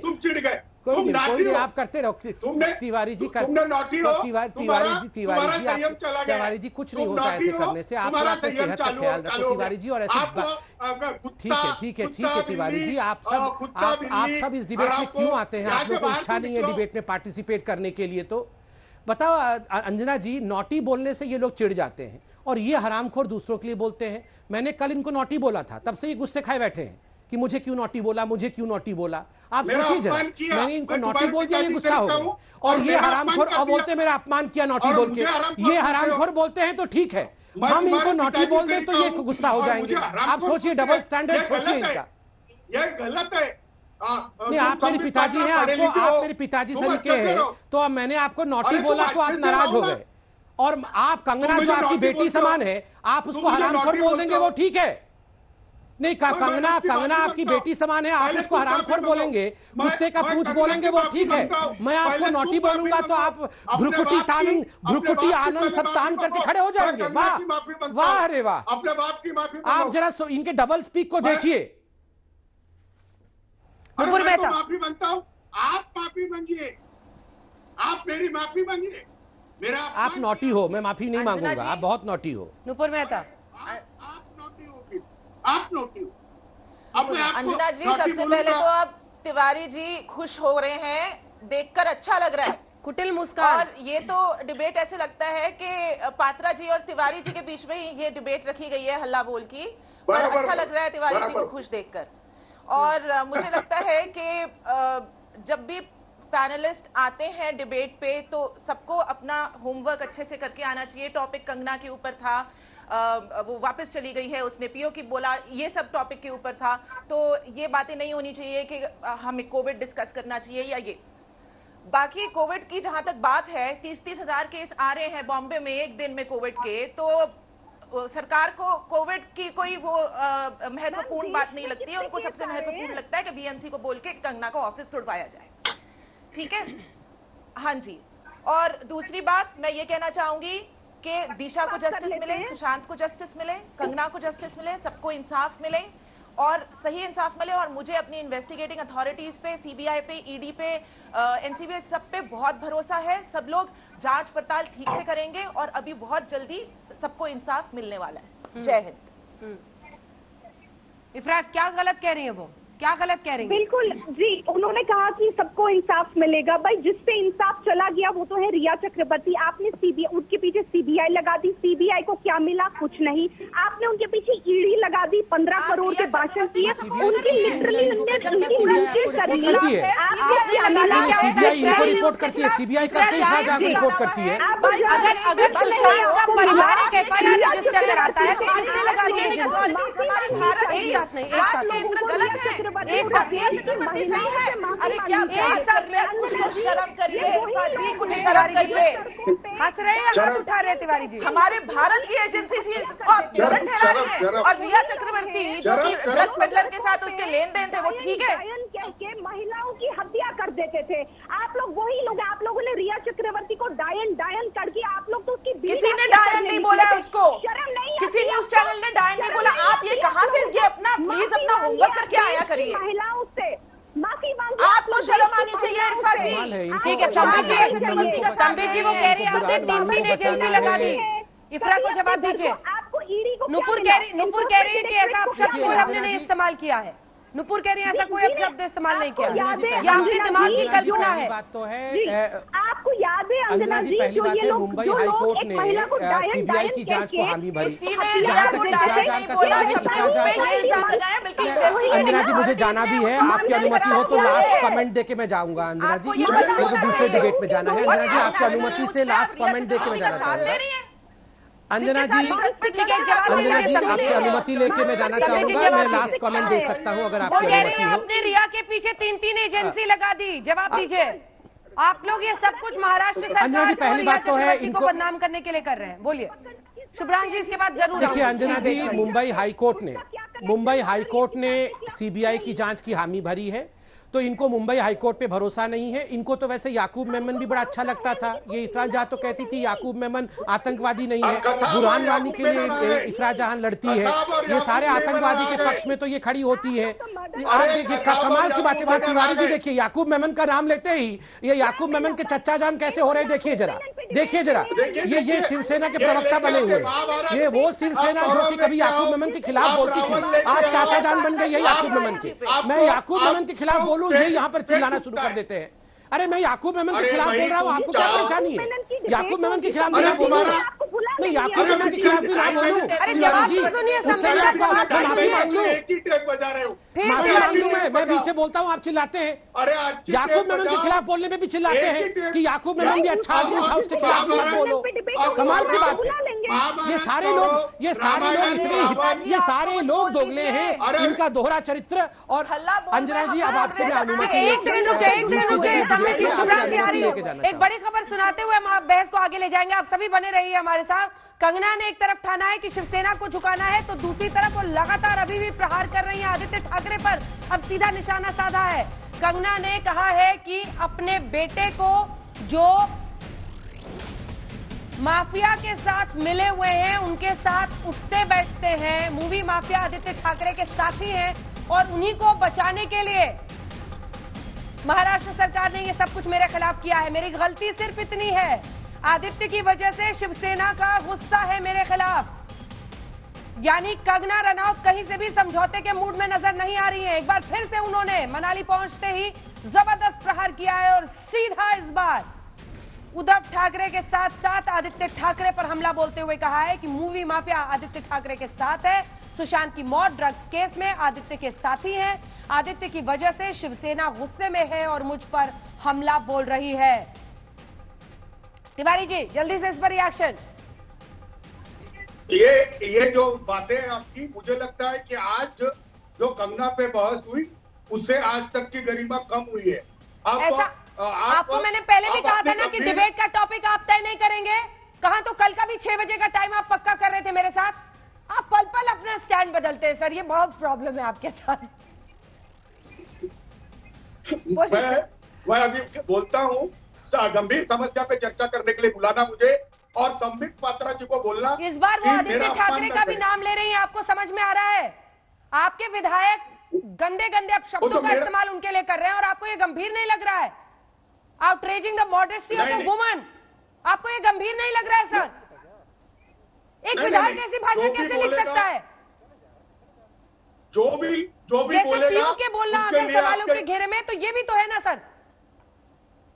तुम चिढ़ गए। तुम कोई नहीं, आप करते रहो तिवारी जी, कर तिवारी जी, तिवारी जी आप, तिवारी जी कुछ नहीं होता ऐसे करने से। आप अपने सेहत का ख्याल रखो तिवारी जी, और ऐसे ठीक है ठीक है ठीक है तिवारी जी। आप सब आप सब इस डिबेट में क्यों आते हैं? आप लोग को इच्छा नहीं है डिबेट में पार्टिसिपेट करने के लिए, तो बताओ। अंजना जी नॉटी बोलने से ये लोग चिढ़ जाते हैं, और ये हरामखोर दूसरों के लिए बोलते हैं। मैंने कल इनको नॉटी बोला था, तब से ये गुस्से खाए बैठे हैं कि मुझे क्यों नॉटी बोला, मुझे क्यों नॉटी बोला। आप सोचिए जरा, मैंने इनको नॉटी बोल दिया, ये गुस्सा हो गया, और ये हरामखोर अब बोलते मेरा अपमान किया नॉटी बोल के। ये हरामखोर बोलते हैं तो ठीक है, हम इनको नॉटी बोल दें तो ये गुस्सा हो जाएंगे। आप सोचिए, डबल स्टैंडर्ड सोचिए इनका। ये गलत है। नहीं, आप मेरे पिताजी हैं, आपको आप मेरे पिताजी सलीके हैं, तो अब मैंने आपको नॉटी बोला तो आप नाराज हो गए, और आप कंगना जो आपकी बेटी समान है आप उसको हरामखोर बोल देंगे, वो ठीक है। नहीं, कंगना कंगना आपकी बेटी समान है, आप उसको हरामखोर बोलेंगे, कुत्ते का पूछ बोलेंगे, वो ठीक है। मैं आपको नॉटी बोलूंगा तो आप भ्रुकुटी तान भ्रुकुटी आनंद सब तान करके खड़े हो जाएंगे। वाह वाह, अरे वाह। आप जरा इनके डबल स्पीक को देखिए। नुपुर मेहता माफी मांगता हूँ, आप माफी मांगिए, आप मेरी माफी मांगिए। मेरा आप नॉटी हो, मैं माफी नहीं मांगूंगा, आप बहुत नॉटी हो। नुपुर मेहता आप नोटी हो। अंजना जी सबसे पहले तो आप तिवारी जी खुश हो रहे हैं, देखकर अच्छा लग रहा है, कुटिल मुस्कान। और ये तो डिबेट ऐसे लगता है कि पात्रा जी और तिवारी जी के बीच में ये डिबेट रखी गई है हल्ला बोल की, पर अच्छा लग रहा है तिवारी जी को खुश देखकर। और मुझे लगता है कि जब भी पैनलिस्ट आते हैं डिबेट पे तो सबको अपना होमवर्क अच्छे से करके आना चाहिए। टॉपिक कंगना के ऊपर था, आ, वो वापस चली गई है, उसने पीओ की बोला, ये सब टॉपिक के ऊपर था, तो ये बातें नहीं होनी चाहिए कि हमें कोविड डिस्कस करना चाहिए या ये बाकी। कोविड की जहां तक बात है, तीस तीस हजार केस आ रहे हैं बॉम्बे में एक दिन में कोविड के, तो सरकार को कोविड की कोई वो महत्वपूर्ण बात नहीं लगती है। उनको सबसे महत्वपूर्ण लगता है कि बीएमसी को बोल के कंगना का ऑफिस तोड़वाया जाए, ठीक है। हाँ जी। और दूसरी बात मैं ये कहना चाहूंगी कि दिशा को जस्टिस मिले, सुशांत को जस्टिस मिले, कंगना को जस्टिस मिले, सबको इंसाफ मिले और सही इंसाफ मिले। और मुझे अपनी इन्वेस्टिगेटिंग अथॉरिटीज पे, सीबीआई पे, ईडी पे, एनसीबी सब पे बहुत भरोसा है। सब लोग जांच पड़ताल ठीक से करेंगे और अभी बहुत जल्दी सबको इंसाफ मिलने वाला है। जय हिंद। इफरात क्या गलत कह रही है वो? क्या गलत कह रही हैं? बिल्कुल जी, उन्होंने कहा कि सबको इंसाफ मिलेगा। भाई जिससे इंसाफ चला गया वो तो है रिया चक्रवर्ती। आपने सीबीआई, उनके पीछे सीबीआई लगा दी, सीबीआई को क्या मिला? कुछ नहीं। आपने उनके पीछे ईडी लगा दी, पंद्रह करोड़ के भाषण किए, उनकी लिटरली रिपोर्ट करती है सीबीआई, रिपोर्ट करती है। अगर एक साथ नहीं है, अरे क्या कुछ लोग शर्म करिए, कुछ शर्म करिए, हंस रहे हैं, हाथ उठा रहे तिवारी जी। हमारे भारत की एजेंसी से गलत ठहरा रही है। और रिया चक्रवर्ती जो कि ड्रग पेडलर के साथ उसके लेन देन थे वो ठीक है, महिलाओं की हत्या कर देते थे। आप लोग वही लोग, आप लोगों ने रिया चक्रवर्ती को डायन डायन करके, आप लोग तो उसकी, किसी ने डायन नहीं बोला उसको, किसी न्यूज चैनल ने डायन नहीं बोला। आप ये कहाँ से, ये अपना प्लीज अपना होमवर्क करके आया करिए। महिलाओं से माफी मांगो, आपको शर्म आनी चाहिए इरफा जी। ठीक है संबित जी, वो कह रही है आपने तीन तीन एजेंसी लगा दी। इफरा को जवाब दीजिए। नुपुर कह रही, नुपुर कह रही है कि ऐसा आप शब्द आपने नहीं इस्तेमाल किया है। नुपुर कह रही है ऐसा कोई अपशब्द इस्तेमाल नहीं किया, ये आपके दिमाग की कल्पना है। बात तो है, आपको याद है अंजना जी, पहली बात है मुंबई हाईकोर्ट ने सीबीआई की जांच को हामी भरी। अंजना जी मुझे जाना भी है, आपकी अनुमति हो तो लास्ट कमेंट देके मैं जाऊंगा। अंजना जी मुझे दूसरे डिबेट में जाना है। अंजना जी आपकी अनुमति से लास्ट कमेंट देके मैं जाना चाहूंगा। अंजना जी, अंजना जी आपसे अनुमति लेके मैं जाना चाहूंगा। मैं लास्ट कमेंट दे सकता हूं अगर आपकी अनुमति हो। आपने रिया के पीछे तीन तीन एजेंसी लगा दी, जवाब दीजिए। आप लोग ये सब कुछ महाराष्ट्र सरकार को इनको बदनाम करने के लिए कर रहे हैं। बोलिए शुभ्रांशु, इसके बाद जरूर देखिए। अंजना जी, मुंबई हाईकोर्ट ने मुंबई हाईकोर्ट ने सीबीआई की जाँच की हामी भरी है, तो इनको मुंबई हाईकोर्ट पे भरोसा नहीं है। इनको तो वैसे याकूब मेमन भी बड़ा अच्छा लगता था। ये इफरा जहां तो कहती थी याकूब मेमन आतंकवादी नहीं है, बुरहानवानी के लिए इफरा जहां लड़ती है, ये सारे आतंकवादी के पक्ष में तो ये खड़ी होती है। आप देखिए कमाल की बातें। बात तिवारी जी देखिए, याकूब मेमन का नाम लेते ही ये याकूब मेमन के चच्चा जान कैसे हो रहे हैं, देखिए जरा, देखिए जरा। ये ये शिवसेना के प्रवक्ता बने हुए, ये वो शिवसेना जो कि कभी याकूब मेमन के खिलाफ बोलती थी, आज चाचा जान बन गई है याकूब मेमन की। मैं याकूब मेमन के खिलाफ बोलूं, ये यहाँ पर चिल्लाना शुरू कर देते हैं। अरे मैं याकूब मेमन के खिलाफ बोल रहा हूँ, आपको क्या परेशानी है? याकूब मेमन के खिलाफ मैं बोल रहा हूँ, मैं याकूब मेमन के खिलाफ भी ना बोलूं। जी उससे माफी मांग लूं, माफी मांग लूं। मैं मैं बीच से बोलता हूँ, आप चिल्लाते हैं। याकूब मेमन के खिलाफ बोलने में भी चिल्लाते हैं कि याकूब मेमन भी अच्छा आदमी था, उसके खिलाफ भी मत बोलो। कमाल की बात है। ये सारे लोग ये सारे लोग इतने ये सारे लोग दोगले हैं, इनका दोहरा चरित्र। और अंजना जी अब आपसे मैं अनुमति लेके जाना। एक बड़ी खबर सुनाते हुए हम आप बहस को आगे ले जाएंगे, आप सभी बने रहिए हमारे साथ। कंगना ने एक तरफ ठाना है कि शिवसेना को झुकाना है, तो दूसरी तरफ वो लगातार अभी भी प्रहार कर रही है आदित्य ठाकरे पर। अब सीधा निशाना साधा है। कंगना ने कहा है कि अपने बेटे को जो माफिया के साथ मिले हुए हैं, उनके साथ उठते बैठते हैं, मूवी माफिया आदित्य ठाकरे के साथी हैं, और उन्हीं को बचाने के लिए महाराष्ट्र सरकार ने ये सब कुछ मेरे खिलाफ किया है। मेरी गलती सिर्फ इतनी है, आदित्य की वजह से शिवसेना का गुस्सा है मेरे खिलाफ। यानी कंगना रणावत कहीं से भी समझौते के मूड में नजर नहीं आ रही है। एक बार फिर से उन्होंने मनाली पहुंचते ही जबरदस्त प्रहार किया है, और सीधा इस बार उद्धव ठाकरे के साथ साथ आदित्य ठाकरे पर हमला बोलते हुए कहा है कि मूवी माफिया आदित्य ठाकरे के साथ है, सुशांत की मौत ड्रग्स केस में आदित्य के साथी हैं, आदित्य की वजह से शिवसेना गुस्से में है और मुझ पर हमला बोल रही है। तिवारी जी जल्दी से इस पर रिएक्शन। ये ये जो बातें आपकी, मुझे लगता है कि आज जो कंगना पे बहस हुई उससे आज तक की गरिमा कम हुई है। आप ऐसा, आप, आपको आप, मैंने पहले भी कहा था ना कि डिबेट का टॉपिक आप तय नहीं करेंगे। कहा तो कल का भी छह बजे का टाइम आप पक्का कर रहे थे मेरे साथ। आप पल पल अपना स्टैंड बदलते हैं सर, ये बहुत प्रॉब्लम है आपके साथ। मैं, मैं अभी बोलता हूँ, गंभीर समस्या पे चर्चा करने के लिए बुलाना मुझे और संबित पात्रा जी को बोलना। इस बार वो आदित्य ठाकरे का भी नाम ले रही हैं, आपको समझ में आ रहा है? आपके विधायक गंदे गंदे अपशब्दों तो का इस्तेमाल उनके लिए कर रहे हैं और आपको ये गंभीर नहीं लग रहा है। Outraging the modesty of a woman, आपको ये गंभीर नहीं लग रहा है सर? एक विधायक ऐसी भाषा कैसे लिख सकता है? जो भी जो भी बोलेगा के बोलना अगर सवालों के घेरे में, तो ये भी तो है ना सर।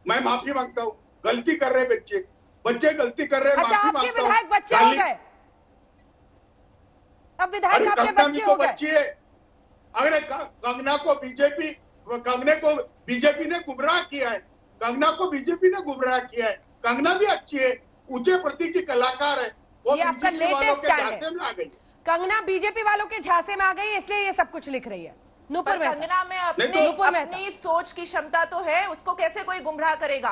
मैं माफी मांगता हूँ, गलती कर रहे बच्चे, बच्चे गलती कर रहे हैं। अच्छा, आपके विधायक बच्चे हो गए, अब विधायक आपके बच्चे हो गए। अरे कंगना को बीजेपी कंगना को बीजेपी ने गुमराह किया है, कंगना को बीजेपी ने गुमराह किया है। कंगना भी अच्छी है, ऊंचे प्रति की कलाकार है, वो बीजेपी वालों के झांसे में आ गई। कंगना बीजेपी वालों के झांसे में आ गई, इसलिए ये सब कुछ लिख रही है। नुपुर मेहता, कंगना में अपने अपनी सोच की क्षमता तो है, उसको कैसे कोई गुमराह करेगा।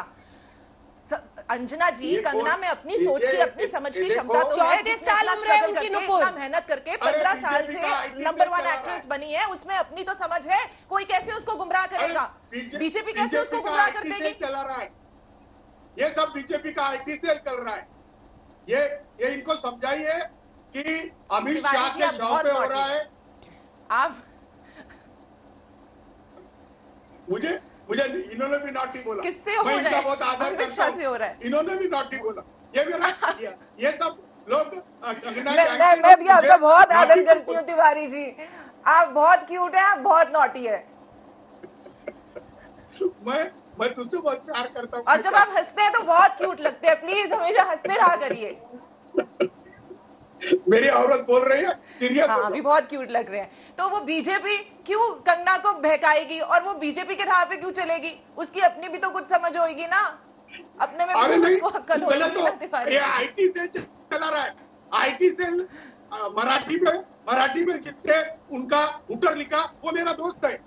अंजना जी, कंगना में अपनी सोच की, अपनी समझ की क्षमता तो है, इतना मेहनत करके पंद्रह साल से नंबर वन एक्ट्रेस बनी है, उसमें अपनी तो समझ है, कोई कैसे उसको गुमराह करेगा। बीजेपी कैसे उसको गुमराह कर देगी। चला रहा है ये सब, बीजेपी का आईटी सेल चल रहा है। ये ये इनको समझाइए कि अमित शाह के शव पे हो रहा है। आप मुझे मुझे इन्होंने भी नॉटी बोला, किससे हो रहा है? बहुत आदर करता हूं, इन्होंने भी नॉटी बोला, ये मेरा किया, ये सब लोग। मैं मैं भी आपका बहुत आदर करती हूँ तिवारी जी, आप बहुत क्यूट है, आप बहुत नॉटी है। मैं मैं तुझसे बहुत प्यार करता हूँ, और जब आप हंसते हैं तो बहुत क्यूट लगते हैं। प्लीज हमेशा हंसते रहा करिए। मेरी औरत बोल रही है सीरियस, हाँ अभी बहुत क्यूट लग रहे हैं। तो वो बीजेपी क्यों कंगना को बहकाएगी और वो बीजेपी के राह पे क्यों चलेगी? उसकी अपनी भी तो कुछ समझ होगी ना, अपने में उसको अक्कल होगी ना। ये आईटी सेल चला रहा है, आईटी सेल। मराठी में मराठी में जितने उनका हुटर लिखा, वो मेरा दोस्त है।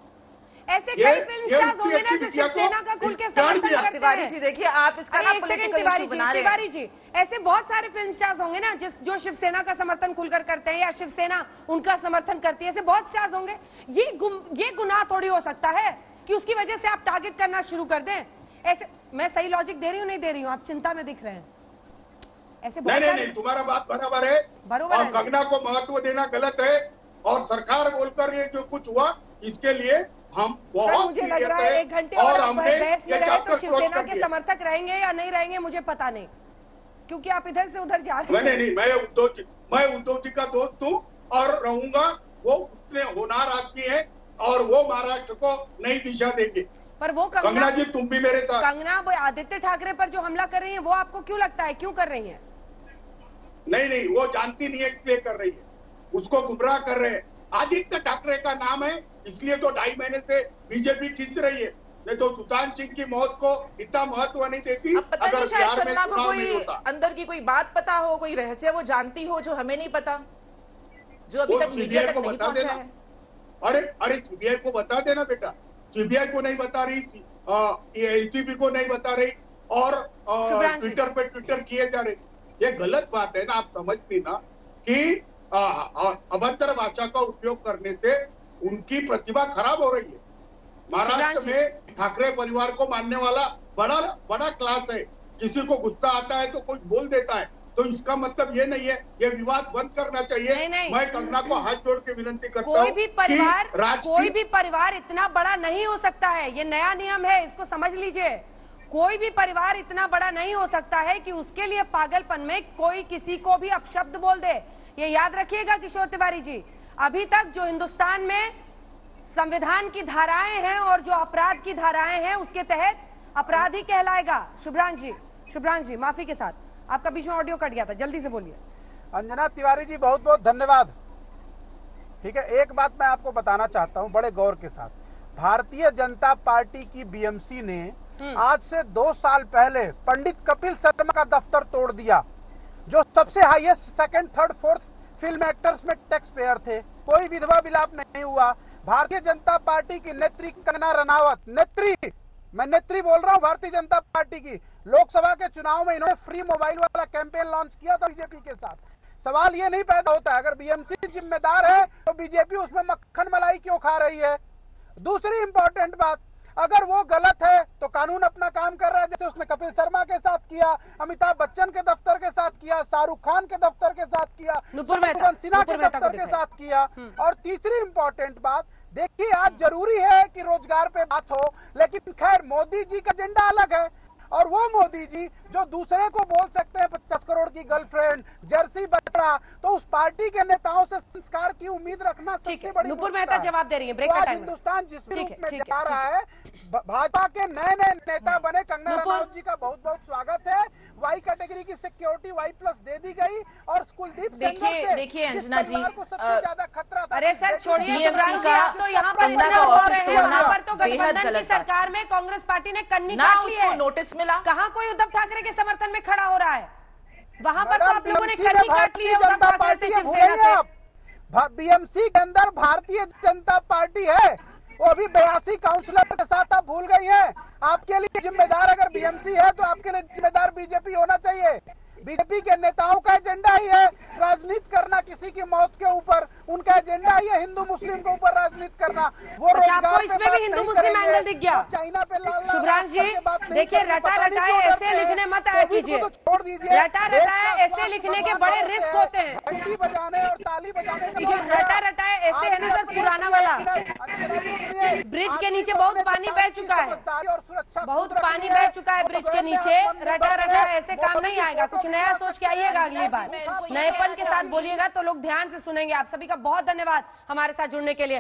ऐसे कई फिल्म स्टार्स होंगे ना जो शिवसेना का खुल के समर्थन करते हैं। तिवारी जी देखिए, आप इसका ना पॉलिटिकल इशू बना रहे हैं। तिवारी जी, ऐसे बहुत सारे फिल्म स्टार्स होंगे ना जिस जो शिवसेना का समर्थन खुलकर करते हैं, या शिवसेना उनका समर्थन करती है, ऐसे बहुत स्टार्स होंगे। ये ये गुनाह थोड़ी हो सकता है कि उसकी वजह से आप टारगेट करना शुरू कर दें। ऐसे मैं सही लॉजिक दे रही हूँ, नहीं दे रही हूँ? आप चिंता में दिख रहे हैं। ऐसे नहीं, तुम्हारा बात बराबर है, बराबर। कंगना को महत्व देना गलत है, और सरकार बोलकर ये जो कुछ हुआ, इसके लिए हम बहुत मुझे लग रहा है एक घंटे और, और बहस में रहे तो शिवसेना के समर्थक रहेंगे या नहीं रहेंगे मुझे पता नहीं, क्योंकि आप इधर से उधर जा रहे हैं। नहीं नहीं, मैं उद्धव जी मैं उद्धव जी का दोस्त हूँ और रहूंगा। वो उतने होनहार आदमी है और वो महाराष्ट्र को नई दिशा देंगे। पर वो कंगना जी, तुम भी मेरे साथ। कंगना वो आदित्य ठाकरे पर जो हमला कर रही है, वो आपको क्यों लगता है क्यों कर रही है? नहीं नहीं, वो जानती नहीं है इसलिए कर रही है, उसको गुमराह कर रहे हैं। आदित्य ठाकरे का नाम है इसलिए तो ढाई महीने से बीजेपी खींच रही है, नहीं तो सुशांत सिंह की मौत को इतना महत्व नहीं देती। अब पता नहीं, शायद कंगना को कोई अंदर की कोई बात पता हो, कोई रहस्य वो जानती हो जो हमें नहीं पता, जो अभी तक मीडिया तक नहीं पहुंचा है। अरे अरे सीबीआई को बता देना बेटा, सीबीआई को नहीं बता रही, एसीबी को नहीं बता रही, और ट्विटर पे ट्विटर किए जा रहे। ये गलत बात है ना, आप समझती ना कि अभद्र भाषा का उपयोग करने से उनकी प्रतिभा खराब हो रही है। महाराष्ट्र में ठाकरे परिवार को मानने वाला बड़ा बड़ा क्लास है, किसी को गुस्सा आता है तो कुछ बोल देता है, तो इसका मतलब ये नहीं है। ये विवाद बंद करना चाहिए। नहीं, नहीं। मैं कंगना को हाथ जोड़ के विनती करता हूँ, कोई भी परिवार कोई भी परिवार इतना बड़ा नहीं हो सकता है। ये नया नियम है, इसको समझ लीजिए। कोई भी परिवार इतना बड़ा नहीं हो सकता है कि उसके लिए पागलपन में कोई किसी को भी अपशब्द बोल दे। ये याद रखिएगा किशोर तिवारी जी। अभी तक जो हिंदुस्तान में संविधान की धाराएं हैं और जो अपराध की धाराएं हैं, उसके तहत अपराधी कहलाएगा। शुभ्रांशु जी, शुभ्रांशु जी, माफी के साथ, आपका बीच में ऑडियो कट गया था, जल्दी से बोलिए। अंजना तिवारी जी, बहुत बहुत धन्यवाद। ठीक है, एक बात मैं आपको बताना चाहता हूं बड़े गौर के साथ। भारतीय जनता पार्टी की बीएमसी ने आज से दो साल पहले पंडित कपिल शर्मा का दफ्तर तोड़ दिया, जो सबसे highest second third fourth film actors में टैक्स पेयर थे। कोई विधवा विलाप नहीं हुआ। भारतीय जनता पार्टी की नेत्री कंगना रणावत, नेत्री, मैं नेत्री बोल रहा हूँ, भारतीय जनता पार्टी की, लोकसभा के चुनाव में इन्होंने फ्री मोबाइल वाला कैंपेन लॉन्च किया था बीजेपी के साथ। सवाल ये नहीं पैदा होता, अगर बीएमसी जिम्मेदार है तो बीजेपी उसमें मक्खन मलाई क्यों खा रही है? दूसरी इंपॉर्टेंट बात, अगर वो गलत है तो कानून अपना काम कर रहा है, जैसे उसने कपिल शर्मा के साथ किया, अमिताभ बच्चन के दफ्तर के साथ किया, शाहरुख खान के दफ्तर के साथ किया, सिन्हा के दफ्तर के साथ किया। और तीसरी इंपॉर्टेंट बात, देखिए आज जरूरी है कि रोजगार पे बात हो, लेकिन खैर मोदी जी का एजेंडा अलग है। और वो मोदी जी जो दूसरे को बोल सकते हैं पचास करोड़ की गर्लफ्रेंड, जर्सी बचड़ा, तो उस पार्टी के नेताओं से संस्कार की उम्मीद रखना सबसे बड़ी। नुपुर मेहता जवाब दे रही है। ब्रेक का टाइम। हिंदुस्तान जिस रूप में जा रहा है, भाजपा के नए नए नेता बने कंगना रणावत जी का बहुत बहुत स्वागत है। वाई कैटेगरी की सिक्योरिटी वाई प्लस दे दी गई और कुलदीप देखिए देखिए अंजना जी को सबसे ज्यादा खतरा था। अरे सर छोड़िए, तो यहाँ पर यहाँ पर तो गठबंधन की सरकार में कांग्रेस पार्टी ने कन्नी काट ली है। नोटिस मिला, कहाँ कोई उद्धव ठाकरे के समर्थन में खड़ा हो रहा है, वहाँ पर तो आप लोगों ने कन्नी काट ली है उद्धव ठाकरे से शिवसेना से। बीएमसी के अंदर भारतीय जनता पार्टी है, वो भी बयासी काउंसिलर के साथ आप भूल गई है। आपके लिए जिम्मेदार अगर बीएमसी है तो आपके लिए जिम्मेदार बीजेपी होना चाहिए। बीजेपी के नेताओं का एजेंडा ही है राजनीति करना किसी की मौत के ऊपर, उनका एजेंडा ही है हिंदू मुस्लिम के ऊपर राजनीति करना। वो रोजगार पे भी हिंदू मुस्लिम एंगल दिख गया, चाइना पे लाल लाल। शुभांशु जी देखिए, रटा रटाए ऐसे लिखने मत आया कीजिए, छोड़ दीजिए। रटा रटाए ऐसे लिखने के बड़े रिस्क होते हैं, घंटी बजाने और ताली बजाने। रटा रटाए ऐसे है ना सर, पुराना वाला। ब्रिज के नीचे बहुत पानी बह चुका है, बहुत पानी बह चुका है ब्रिज के नीचे। रटा रटाए ऐसे काम नहीं आएगा, कुछ नया सोच के आइएगा अगली बार, नएपन के साथ बोलिएगा तो लोग ध्यान से सुनेंगे। आप सभी का बहुत धन्यवाद हमारे साथ जुड़ने के लिए।